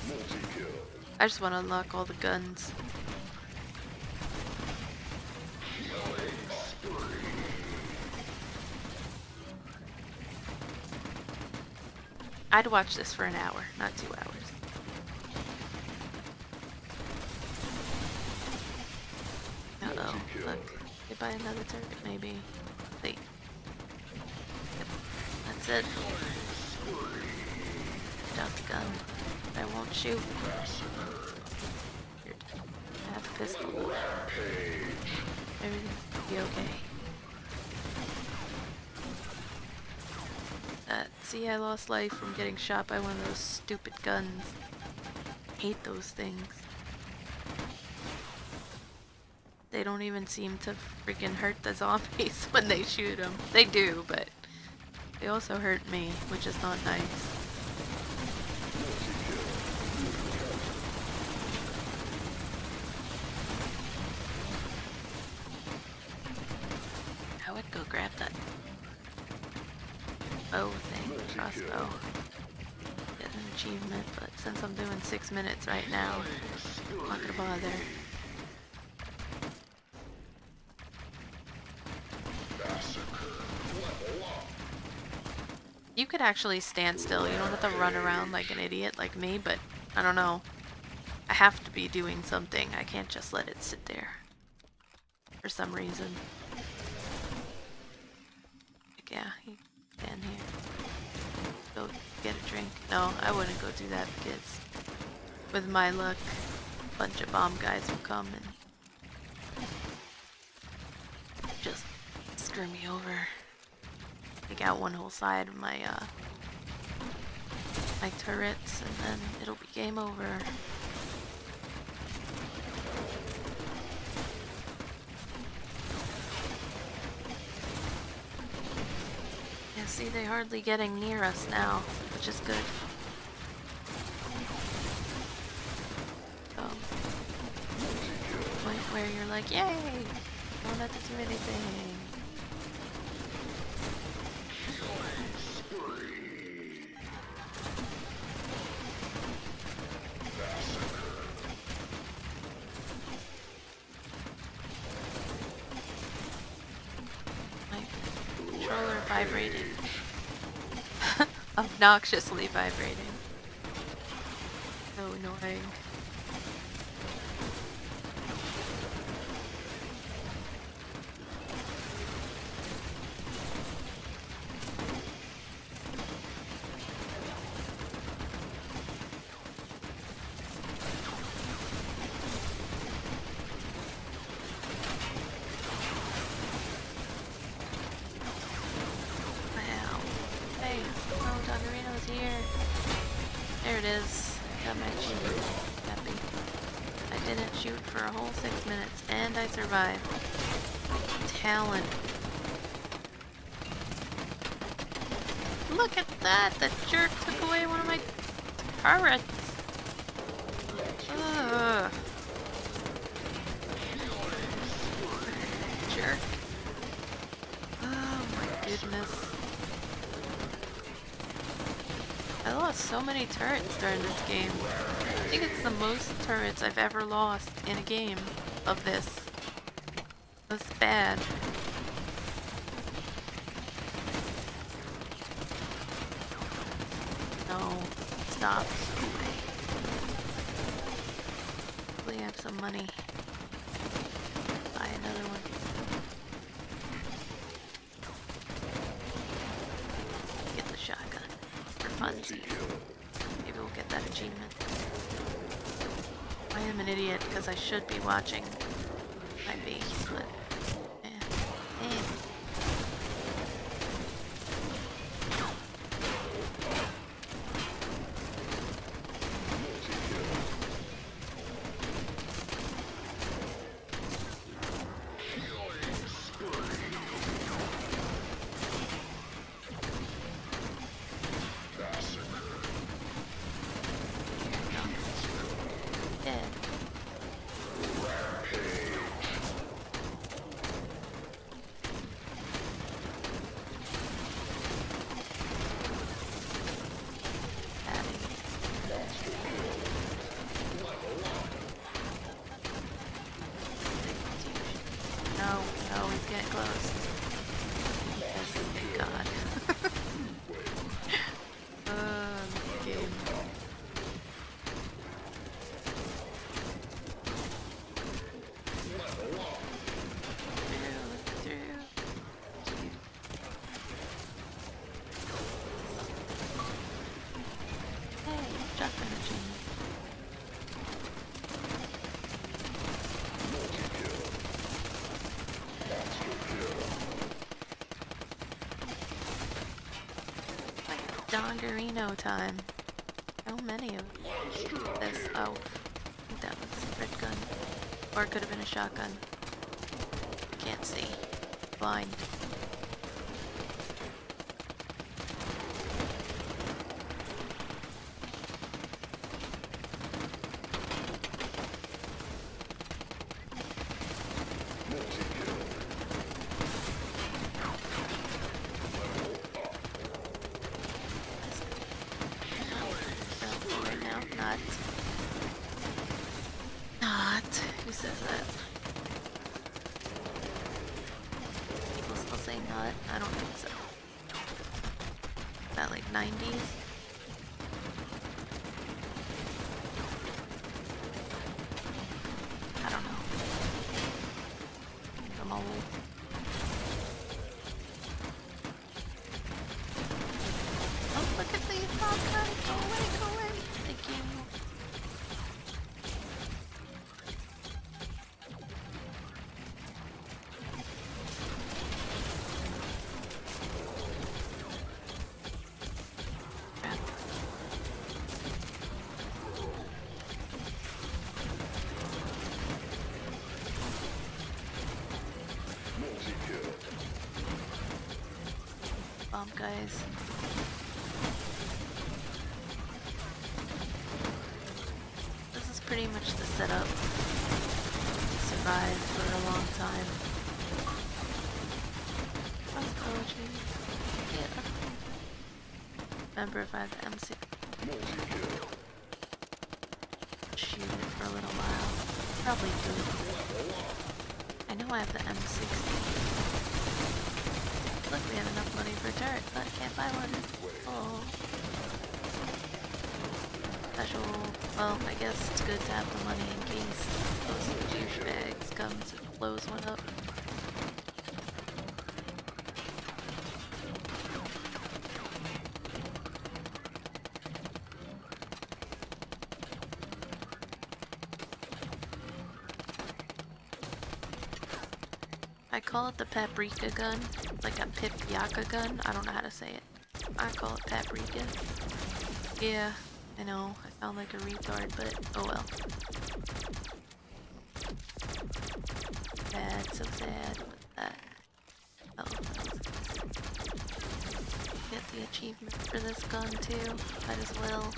I just want to unlock all the guns. I'd watch this for an hour, not two hours. Uh-oh. Look, we buy another turret, maybe. Wait. Yep. That's it. Drop the gun. I won't shoot. You're dead. I have a pistol. Everything will be okay. Uh, see, I lost life from getting shot by one of those stupid guns. I hate those things. They don't even seem to freaking hurt the zombies when they shoot them. They do, but they also hurt me, which is not nice. I would go grab that bow thing, crossbow. Get an achievement, but since I'm doing six minutes right now, I'm not gonna bother. You could actually stand still, you don't have to run around like an idiot like me, but I don't know. I have to be doing something, I can't just let it sit there. For some reason. Like, yeah, you can stand here. Go get a drink. No, I wouldn't go do that because with my luck, a bunch of bomb guys will come and just screw me over. Take out one whole side of my uh, my turrets, and then it'll be game over. Yeah, see, they're hardly getting near us now, which is good. So, point where you're like, yay! I don't have to do anything. Vibrating. Obnoxiously vibrating. So annoying. Talent. Look at that! That jerk took away one of my turrets! Ugh. Jerk. Oh my goodness. I lost so many turrets during this game. I think it's the most turrets I've ever lost in a game of this. That's bad. No, stop. We have some money. Buy another one. Get the shotgun for funsies. Maybe we'll get that achievement. I am an idiot because I should be watching. Might be, but. Dongerino time. How many of this? Oh, I think that was a spreadgun. Or it could have been a shotgun. Can't see. Blind. Guys. This is pretty much the setup to survive for a long time. That's poetry. Yeah. Remember if I had the M C. Shoot it for a little while. Probably do. I know I have the M sixty. Look, we have enough money for a turret, but I can't buy one. Oh. Special. Well, I guess it's good to have the money in case those douchebags comes and blows one up. I call it the paprika gun, like a Pepyaka gun. I don't know how to say it. I call it paprika. Yeah, I know. I sound like a retard, but oh well. Sad, so sad. What's that? Oh, get the achievement for this gun too. Might as well.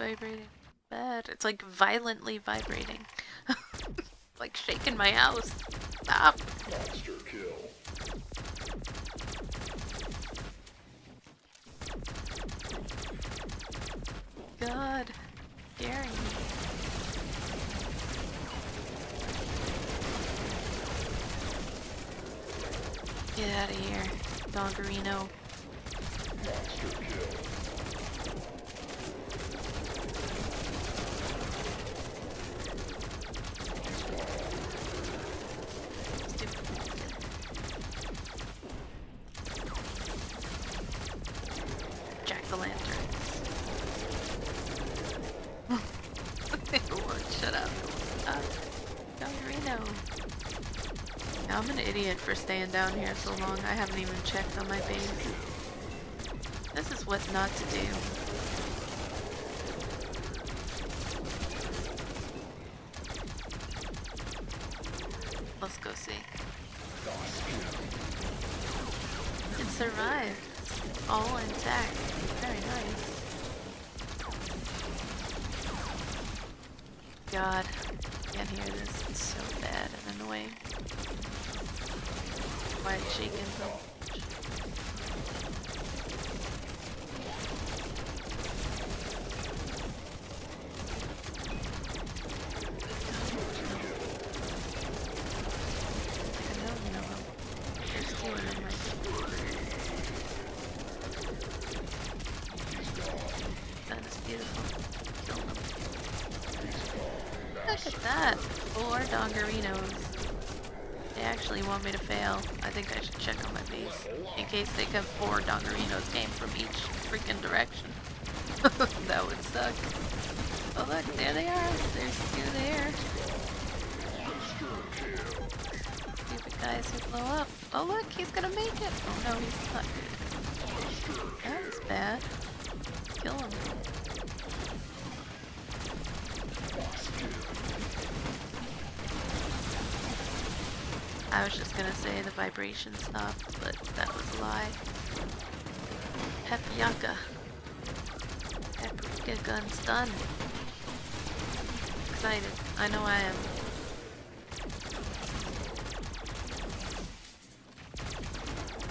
Vibrating bad. It's like violently vibrating. Like shaking my house. Stop. Monster kill. God. Scary. Get out of here, Dongerino. Monster kill. For staying down here so long. I haven't even checked on my base. This is what not to do. Let's go see. It survived. It's all intact. Very nice. God, I can't hear this. It's so bad and annoying. Why it's shaking so much. I don't know. There's two of them right there. Dongerinos. They actually want me to fail. I think I should check on my base, in case they come four Dongerinos came from each freaking direction. That would suck. Oh look, there they are! There's two there. Stupid guys who blow up. Oh look, he's gonna make it! Oh no, he's not. That was bad. Kill him. I was just gonna say the vibration stopped, but that was a lie. Pepyaka. Pepyaka gun stun. Excited. I know I am.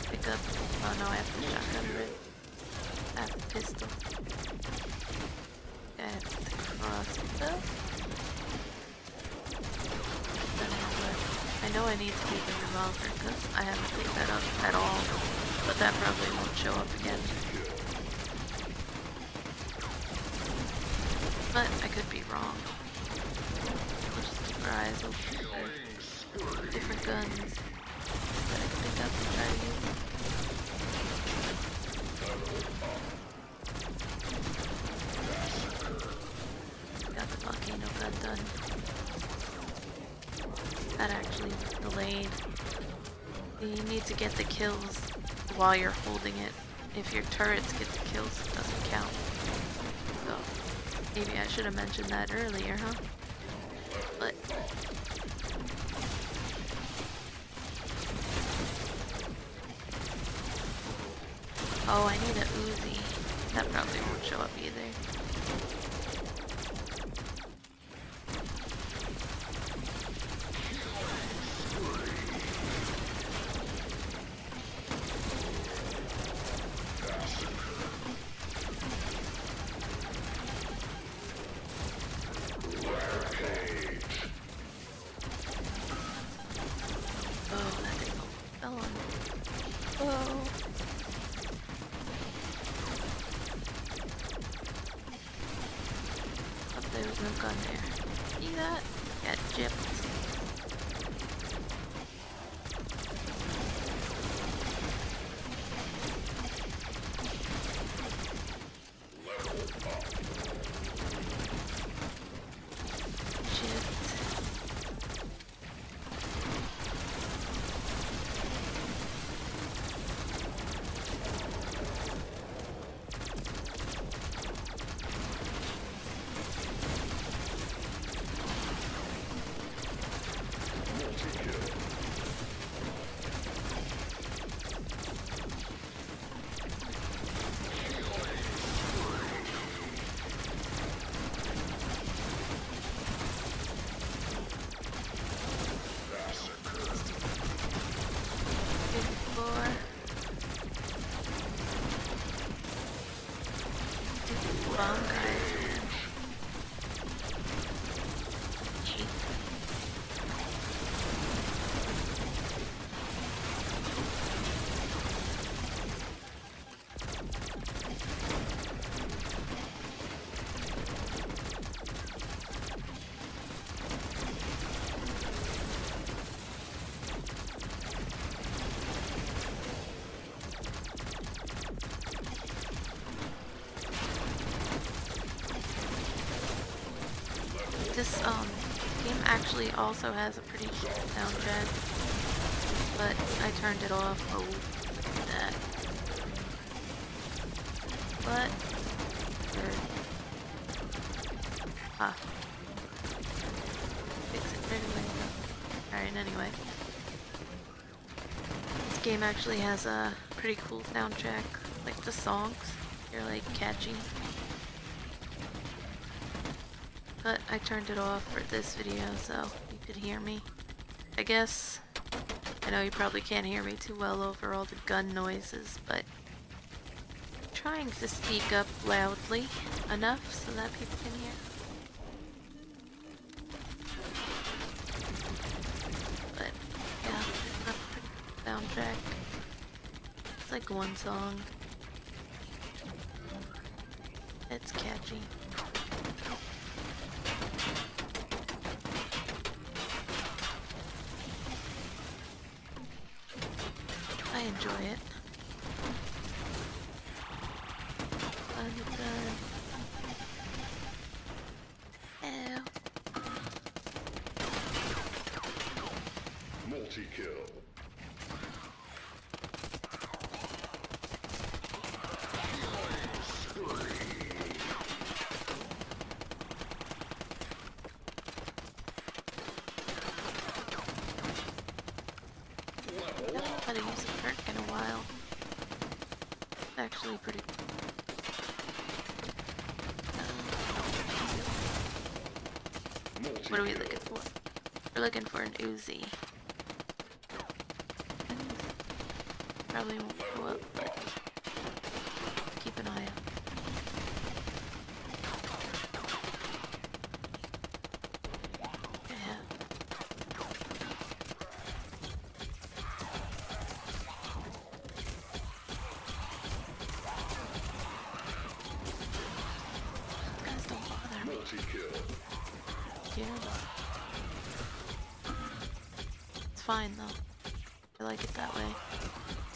Pick up. Oh no, I have the shotgun grip. I have the pistol. I have the crossbow. I know I need to leave the revolver because I haven't picked that up at all, but that probably won't show up again. But I could be wrong. We'll just keep our eyes open. Different guns that I can pick up and try to use. Got the volcano gun done. That actually was delayed. You need to get the kills while you're holding it. If your turrets get the kills, it doesn't count. So, maybe I should have mentioned that earlier, huh? But... oh, I need a Uzi. That probably won't show up either. This um, game actually also has a pretty soundtrack, but I turned it off. Oh, look at that. But, er, ah, fix it right away. Alright, anyway, this game actually has a pretty cool soundtrack. Like the songs, they're like catchy. But I turned it off for this video so you could hear me, I guess. I know you probably can't hear me too well over all the gun noises, but I'm trying to speak up loudly enough so that people can hear. But yeah, it's not a pretty soundtrack. It's like one song. It's catchy. enjoy it. Multi-kill. I haven't used a perk in a while. It's actually pretty cool. Um, what are we looking for? We're looking for an Uzi. Probably won't go up, but keep an eye out. Yeah. It's fine though. I like it that way.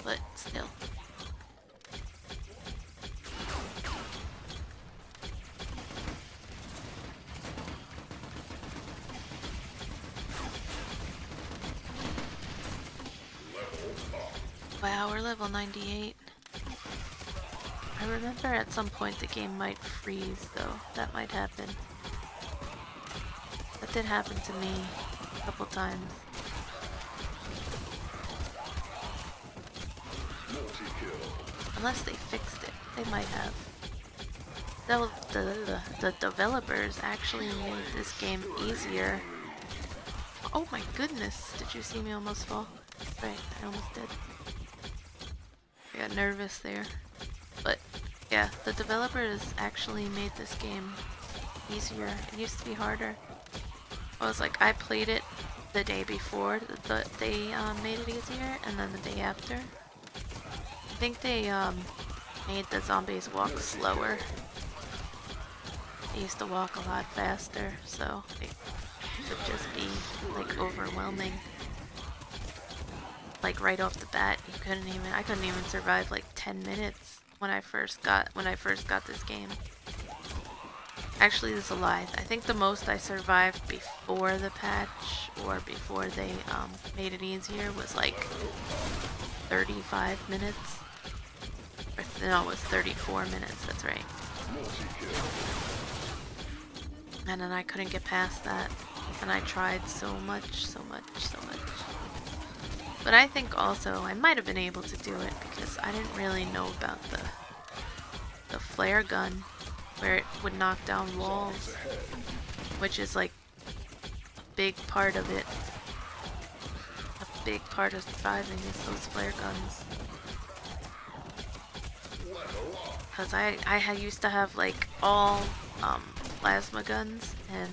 But still. Wow, we're level ninety-eight. I remember at some point the game might freeze though. That might happen. Did happen to me a couple times. Unless they fixed it, they might have. The, the, the developers actually made this game easier. Oh my goodness, did you see me almost fall? Right, I almost did. I got nervous there. But yeah, the developers actually made this game easier. It used to be harder. I was like, I played it the day before the, they um, made it easier, and then the day after. I think they um, made the zombies walk slower. They used to walk a lot faster, so it would just be like overwhelming. Like right off the bat, you couldn't even. I couldn't even survive like ten minutes when I first got when I first got this game. Actually, this is a lie. I think the most I survived before the patch, or before they um, made it easier, was like thirty-five minutes. Or, no, it was thirty-four minutes, that's right. And then I couldn't get past that. And I tried so much, so much, so much. But I think also, I might have been able to do it, because I didn't really know about the, the flare gun, where it would knock down walls, which is like a big part of it. A big part of surviving is those flare guns. Cause I, I had used to have like all um, plasma guns and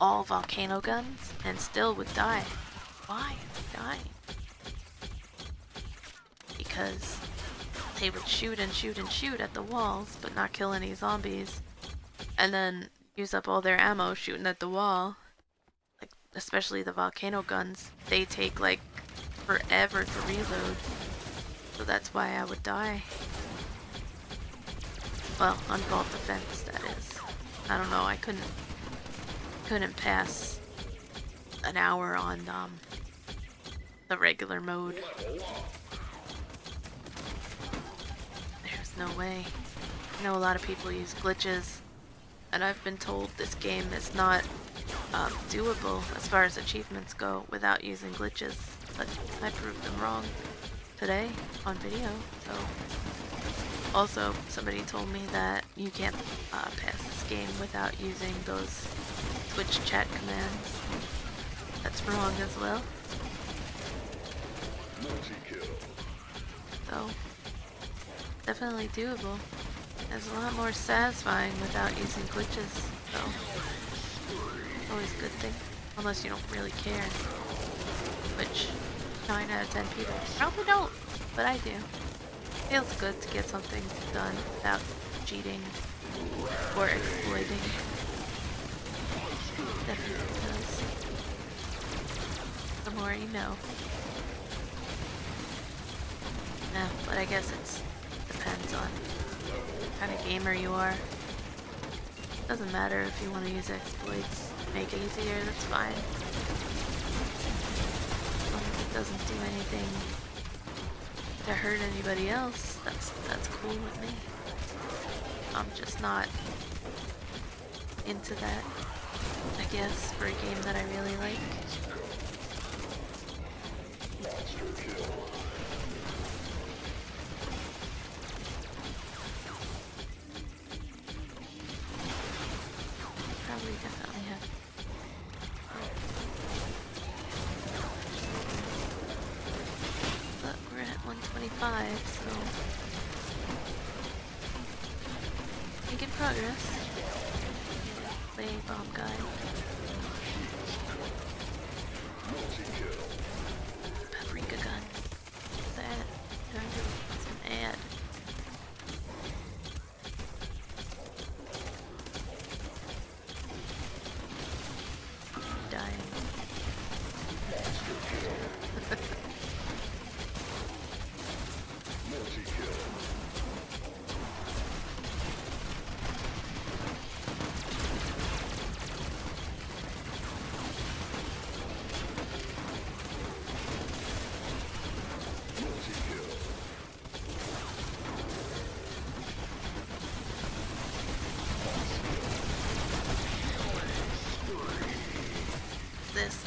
all volcano guns, and still would die. Why die? Because they would shoot and shoot and shoot at the walls, but not kill any zombies, and then use up all their ammo shooting at the wall. Like, especially the volcano guns, they take like forever to reload, so that's why I would die. Well, on vault defense, that is. I don't know. I couldn't couldn't pass an hour on um, the regular mode. No way. I know a lot of people use glitches, and I've been told this game is not um, doable as far as achievements go without using glitches, but I proved them wrong today on video. So, also, somebody told me that you can't uh, pass this game without using those Twitch chat commands. That's wrong as well. So, definitely doable. It's a lot more satisfying without using glitches, so always a good thing. Unless you don't really care. Which nine out of ten people probably don't, but I do. Feels good to get something done without cheating or exploiting. Definitely does. The more you know. know, but I guess it's, it depends on what kind of gamer you are. It doesn't matter if you want to use exploits to make it easier, that's fine. As long as it doesn't do anything to hurt anybody else, that's, that's cool with me. I'm just not into that, I guess, for a game that I really like. Monster kill. Probably definitely have. Look, we're at one twenty-five, so making progress. Play bomb guy. Paprika gun. What's that? It's an ad. I'm dying.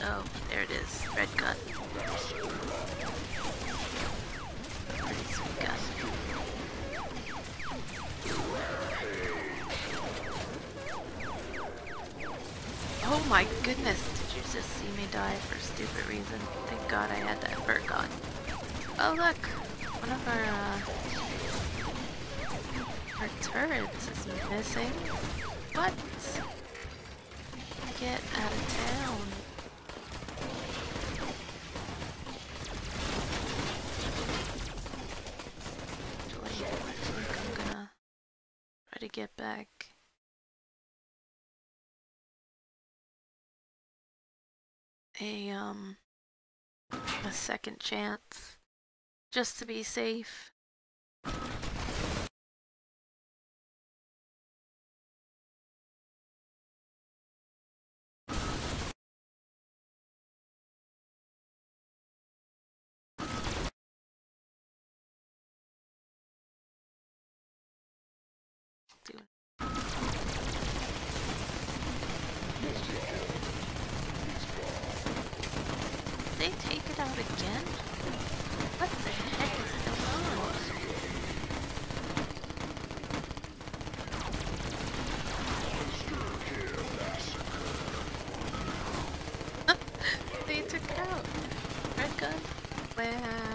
Oh, there it is. Spreadgun. Pretty sweet gun. Oh my goodness! Did you just see me die for stupid reason? Thank God I had that perk on. Oh look! One of our, uh... our turrets is missing. What? Get out of town. Get back. A, um, a second chance. Just to be safe. Did they take it out again? What the heck is going on? They took it out. Red gun? Wow.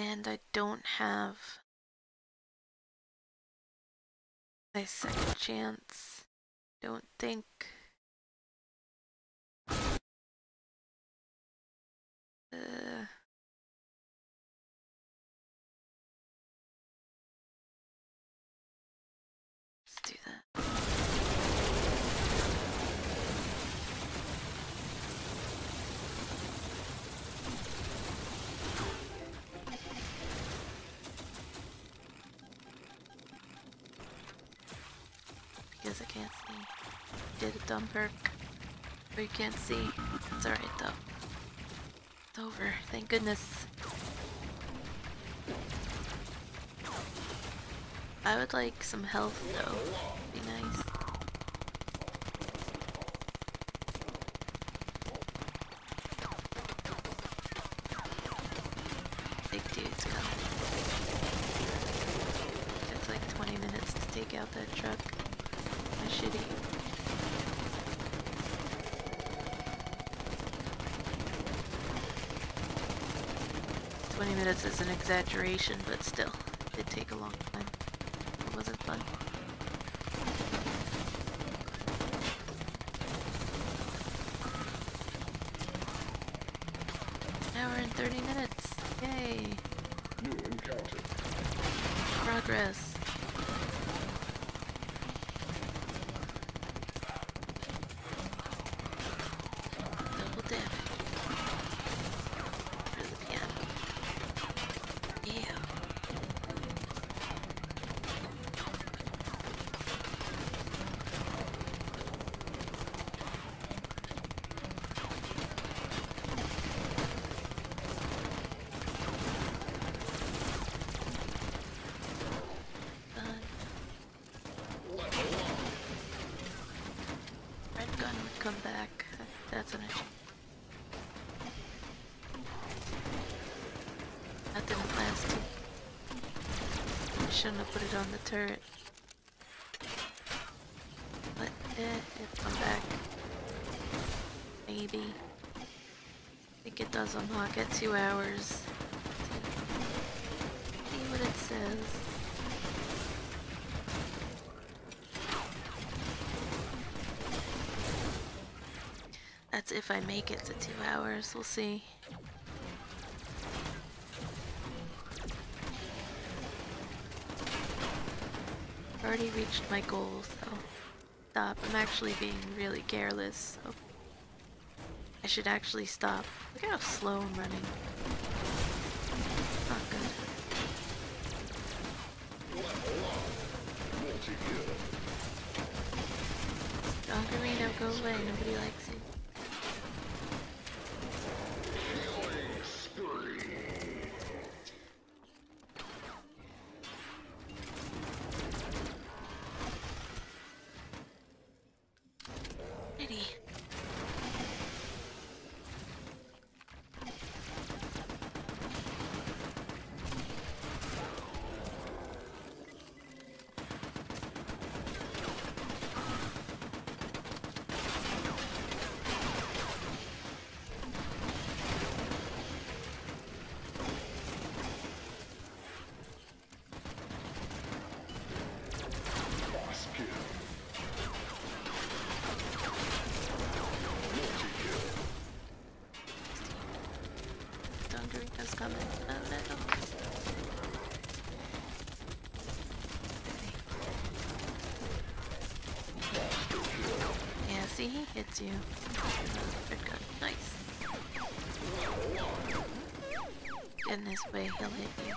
And I don't have my second chance. Don't think. Uh. Let's do that. Because I can't see. Did a dumb perk. But you can't see. It's alright though. It's over. Thank goodness. I would like some health though. Be nice. Big dude's coming. It's like twenty minutes to take out that truck. My shitty. twenty minutes is an exaggeration, but still, it did take a long time. Wasn't fun. An hour and thirty minutes. Yay! New encounter. Progress. Double damage. For the piano. Yeah. Shouldn't have put it on the turret. But eh, it'll come back. Maybe. I think it does unlock at two hours. See what it says. That's if I make it to two hours, we'll see. I already reached my goal, so stop. I'm actually being really careless, so I should actually stop. Look at how slow I'm running. Not good. Dongerino, go away. Nobody likes you. See, he hits you. Spreadgun, nice. Get in his way, he'll hit you.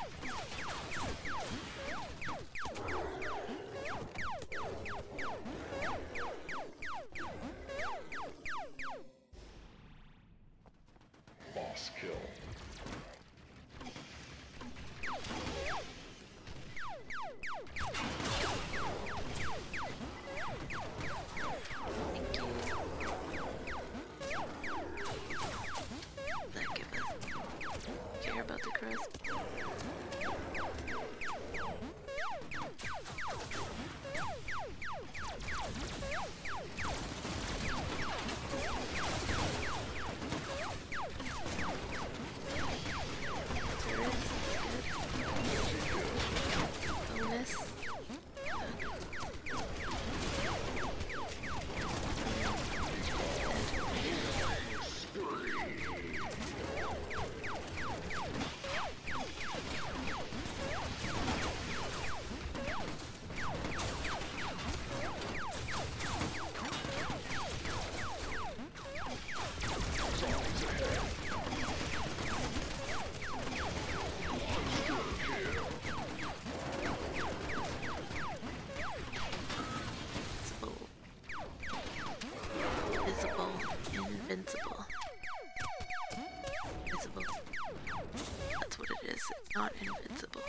is not invincible.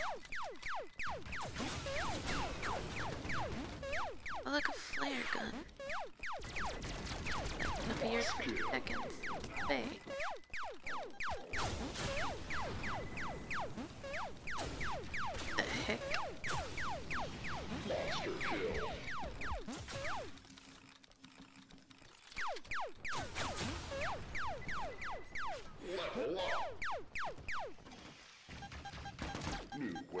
Oh, look, a flare gun. It'll be yours for two seconds. Bang. The heck? Monster kill. Level up. New way.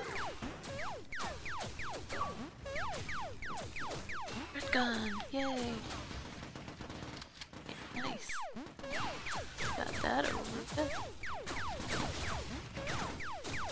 Red gun. Yay. Nice. Got that over with. Gun you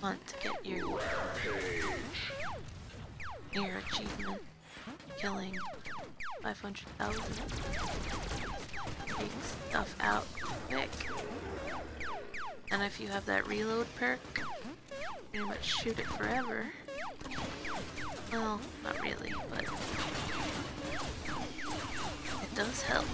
want to get your your achievement, killing five hundred thousand. Take stuff out quick. And if you have that reload perk, pretty much shoot it forever. Well, not really, but it does help.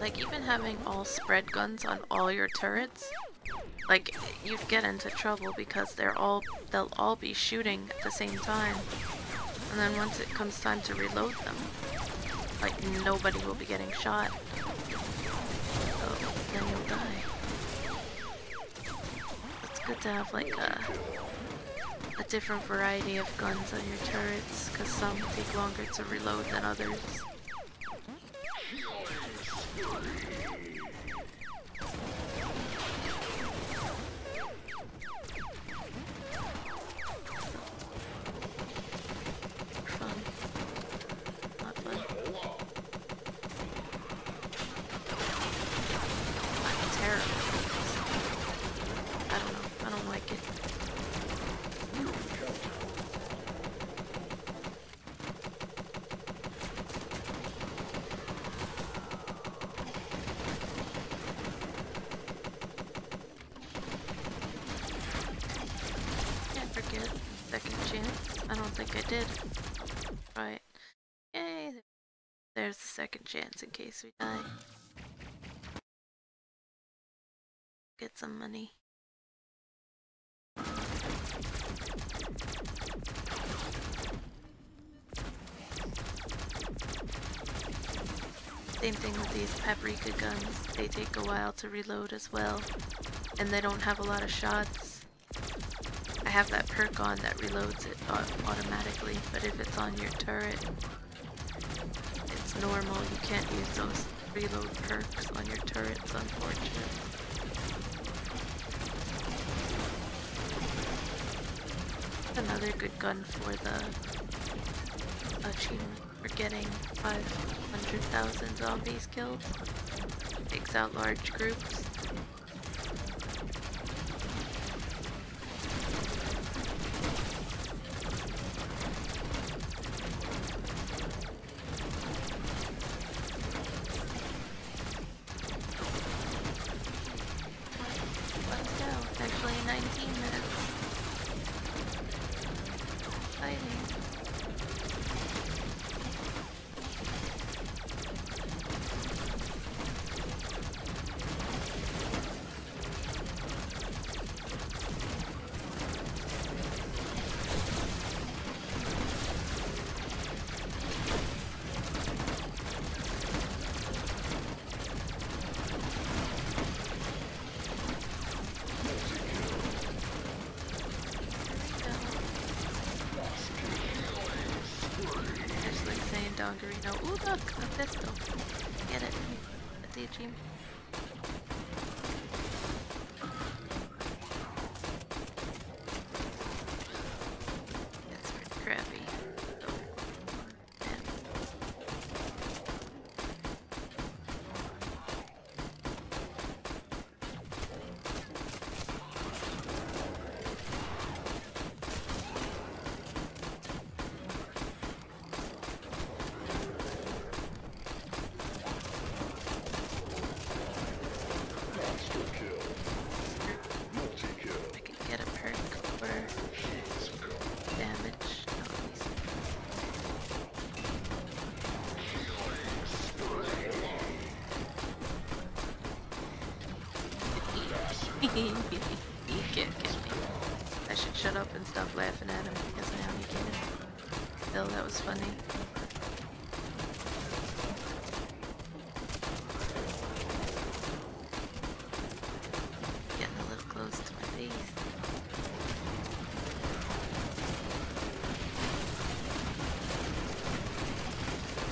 Like, even having all spread guns on all your turrets, like, you'd get into trouble because they're all, they'll all be shooting at the same time. And then once it comes time to reload them, like, nobody will be getting shot. So, then you'll die. It's good to have, like, a, a different variety of guns on your turrets, because some take longer to reload than others. Three. think I did. Right. Yay! There's the second chance in case we die. Get some money. Same thing with these Pepyaka guns, they take a while to reload as well, and they don't have a lot of shots. I have that perk on that reloads it automatically, but if it's on your turret, it's normal, you can't use those reload perks on your turrets, unfortunately. Another good gun for the achievement. We're getting five hundred thousand zombies killed. Takes out large groups. Dongerino. Ooh, look! A pistol. Get it. At the achievement. That's pretty crappy. So, he can't get me. I should shut up and stop laughing at him because now he can't. Still, that was funny. Getting a little close to my face.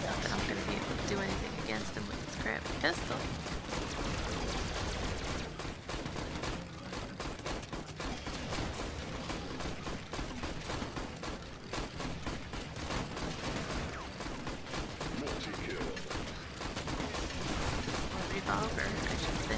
Not that I'm gonna be able to do anything against him with this crappy pistol. Revolver, I should say.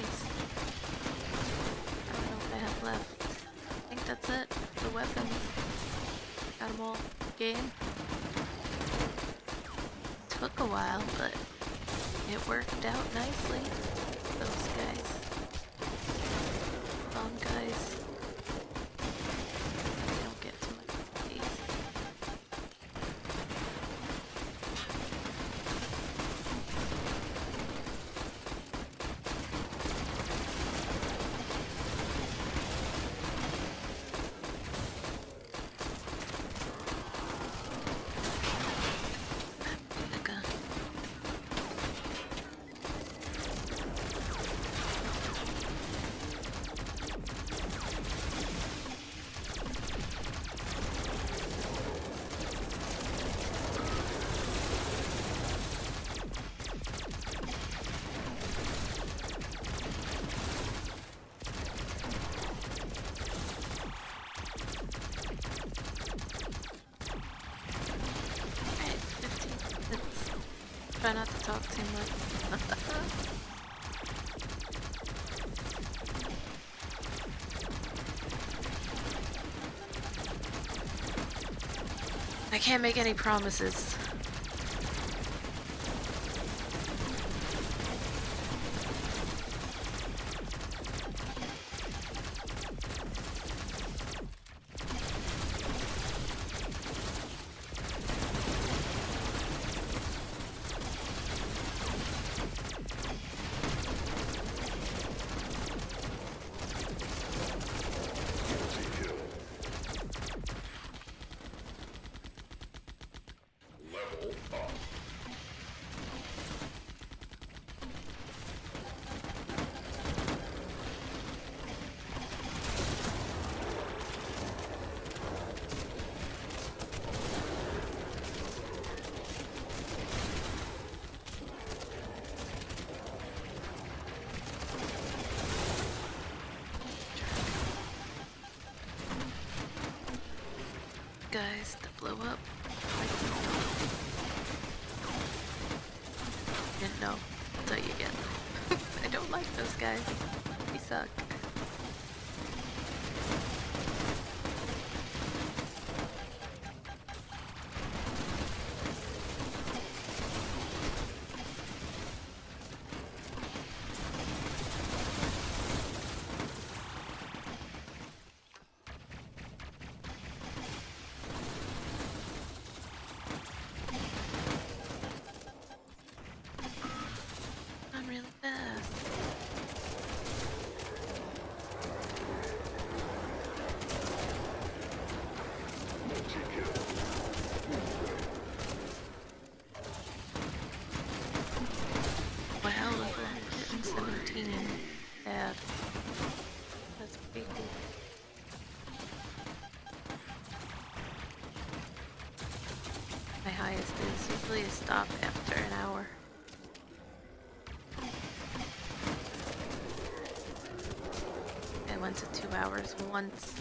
nice. I don't know what I have left. I think that's it. The weapons. Got them all. Game. Took a while, but it worked out nicely. Those guys. Bomb guys. I don't get too much of these. Try not to talk too much. I can't make any promises. Guys to blow up. And no, I'll tell you again. I don't like those guys. They suck. Usually stop after an hour. I went to two hours once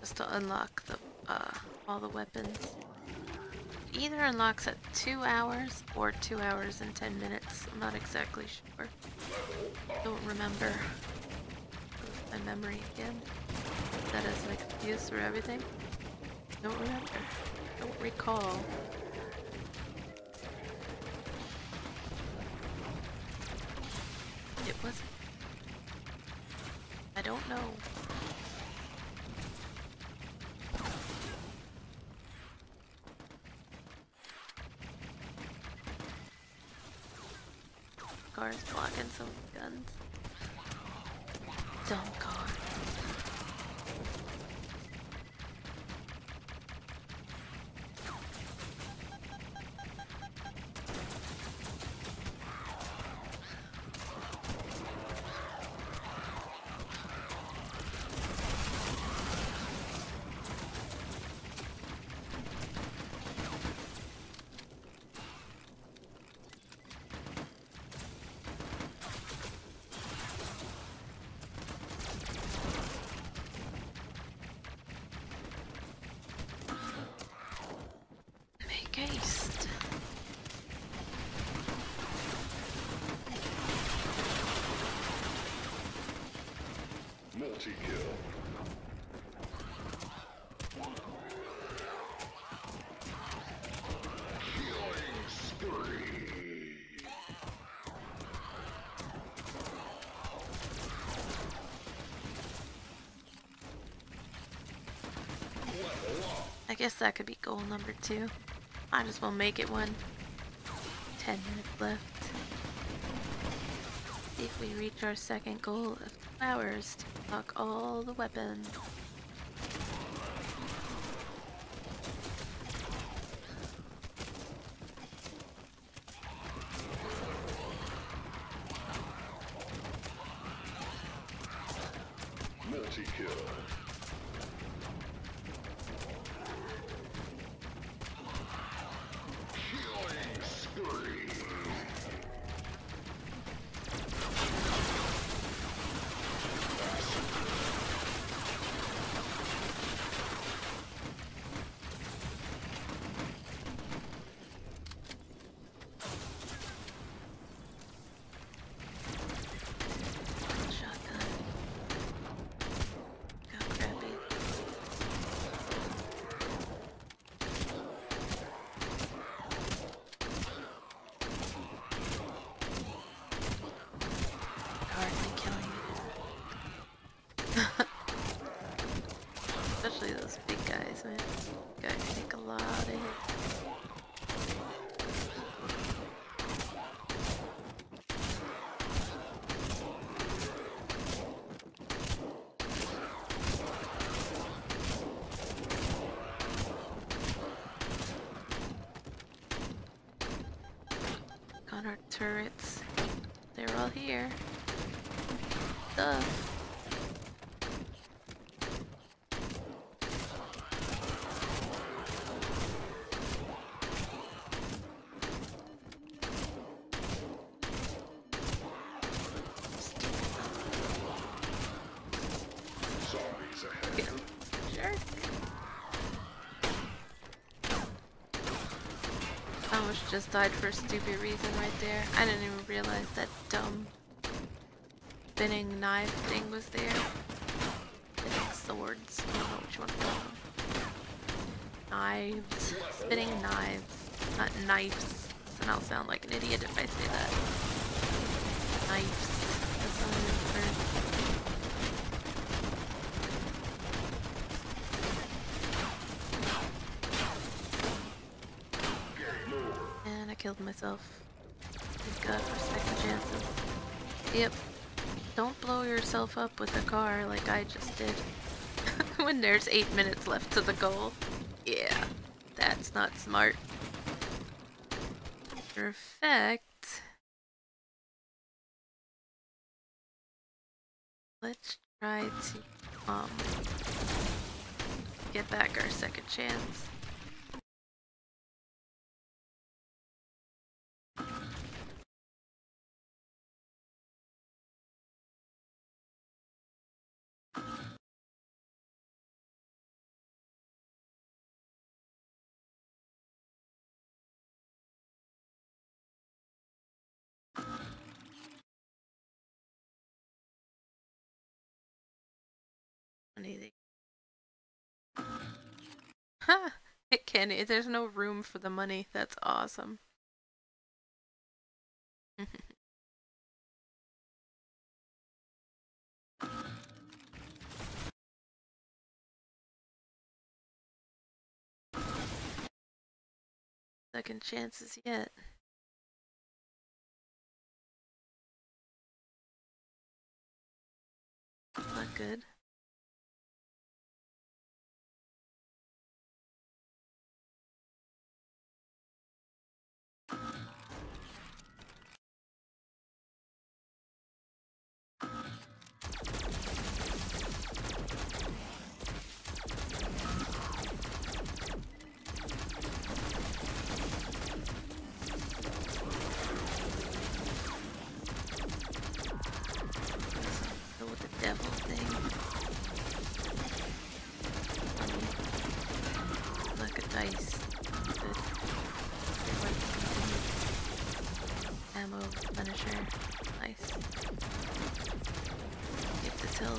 just to unlock the uh, all the weapons. It either unlocks at two hours or two hours and ten minutes. I'm not exactly sure. Don't remember my memory again. That is my excuse for everything. Don't remember. Don't recall. Was it? I don't know. Cars blocking some guns. Dumb car. Multi kill. Killing spree. I guess that could be goal number two. Might as well make it one. Ten minutes left. If we reach our second goal of flowers to unlock all the weapons. Our turrets. They're all here. Duh. Just died for a stupid reason right there. I didn't even realize that dumb spinning knife thing was there. Spinning swords. I don't know which one to call them. Knives. Spinning knives. Not knives. And I'll sound like an idiot if I say that. Knives. That's what I'm referring to. Killed myself. Thank God for second chances. Yep. Don't blow yourself up with a car like I just did. When there's eight minutes left to the goal. Yeah. That's not smart. Perfect. Let's try to um get back our second chance. Huh, it can. There's no room for the money. That's awesome. Second chances yet. Not good. Finisher. Nice. Get this hill.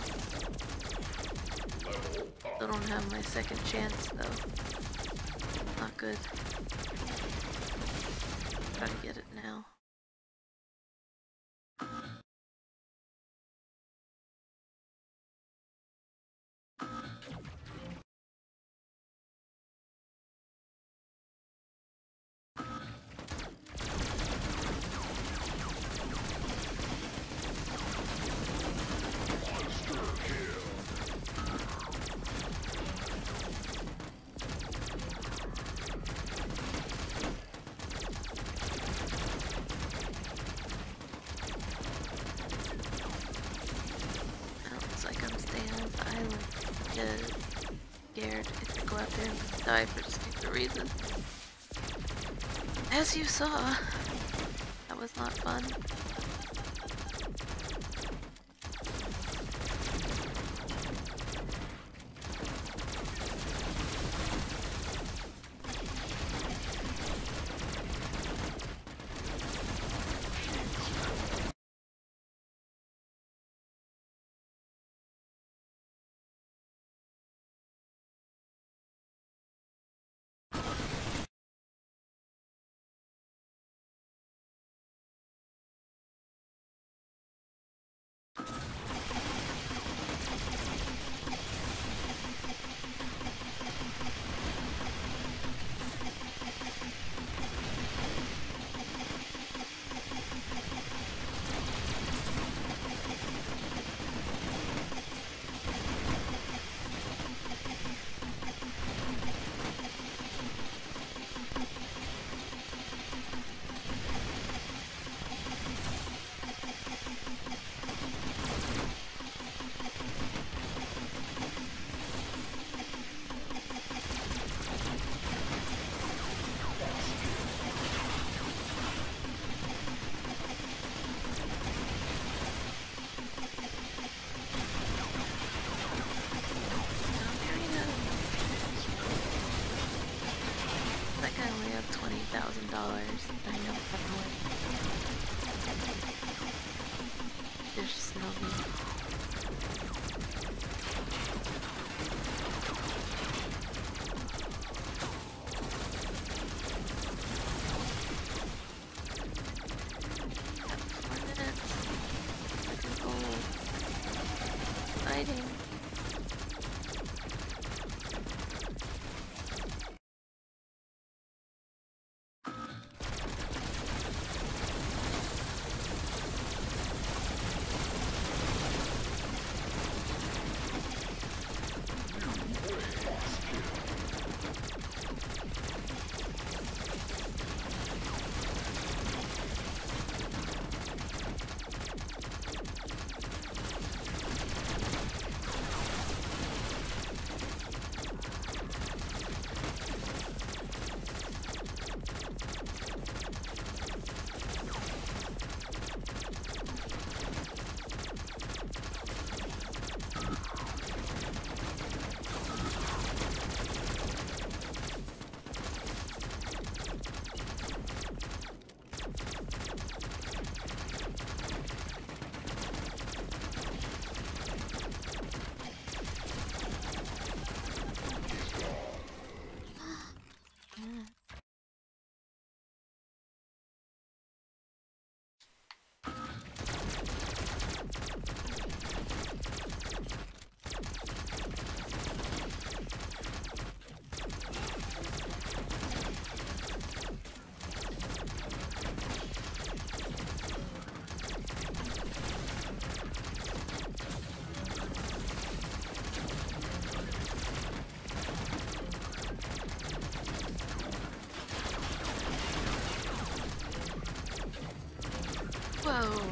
don't have my second chance though. Not good. Try to get it now. Die for stupid reason. As you saw, that was not fun.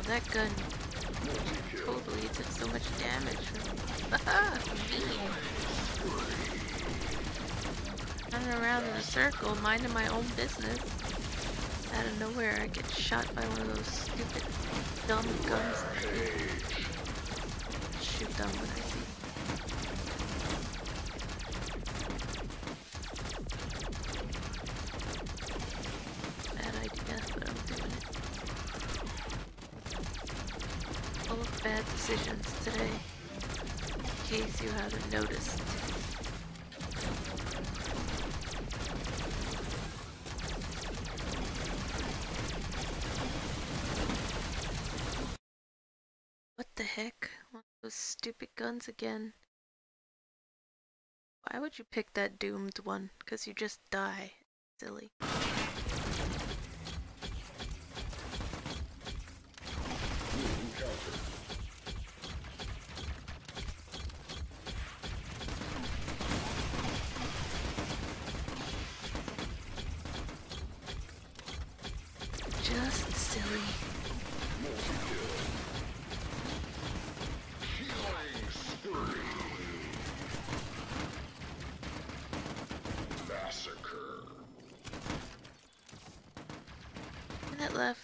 That gun totally did so much damage from me. Running around in a circle, minding my own business. Out of nowhere, I get shot by one of those stupid, dumb guns. Shoot dumb when I see. Bad decisions today, in case you haven't noticed. stupid guns again. Why would you pick that doomed one? Because you just die. Silly. Just silly. Left.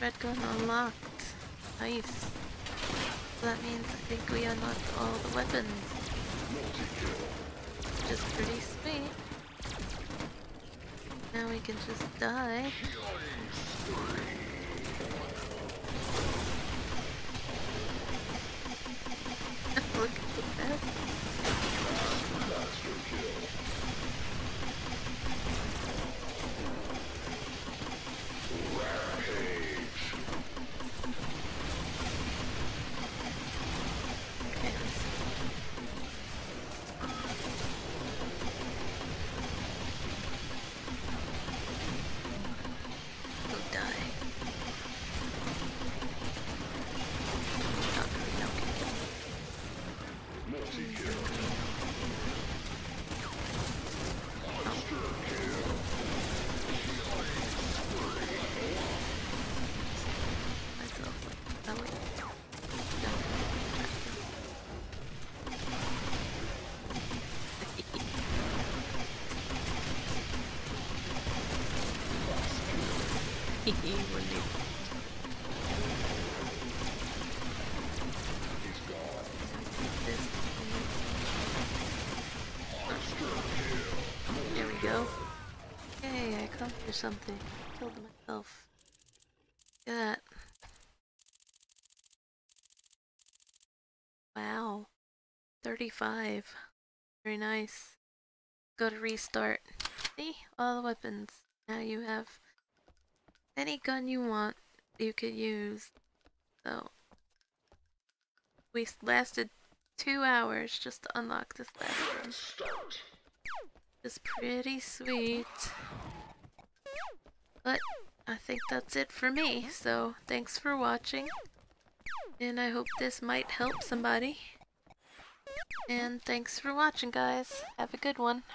Spreadgun unlocked. Nice. That means I think we unlocked all the weapons. Which is pretty sweet. Now we can just die. Look at that. Something. Killed myself. Look at that. Wow. thirty-five. Very nice. Go to restart. See? All the weapons. Now you have any gun you want you could use. So we lasted two hours just to unlock this last one. It's pretty sweet. But I think that's it for me, so thanks for watching, and I hope this might help somebody, and thanks for watching, guys. Have a good one.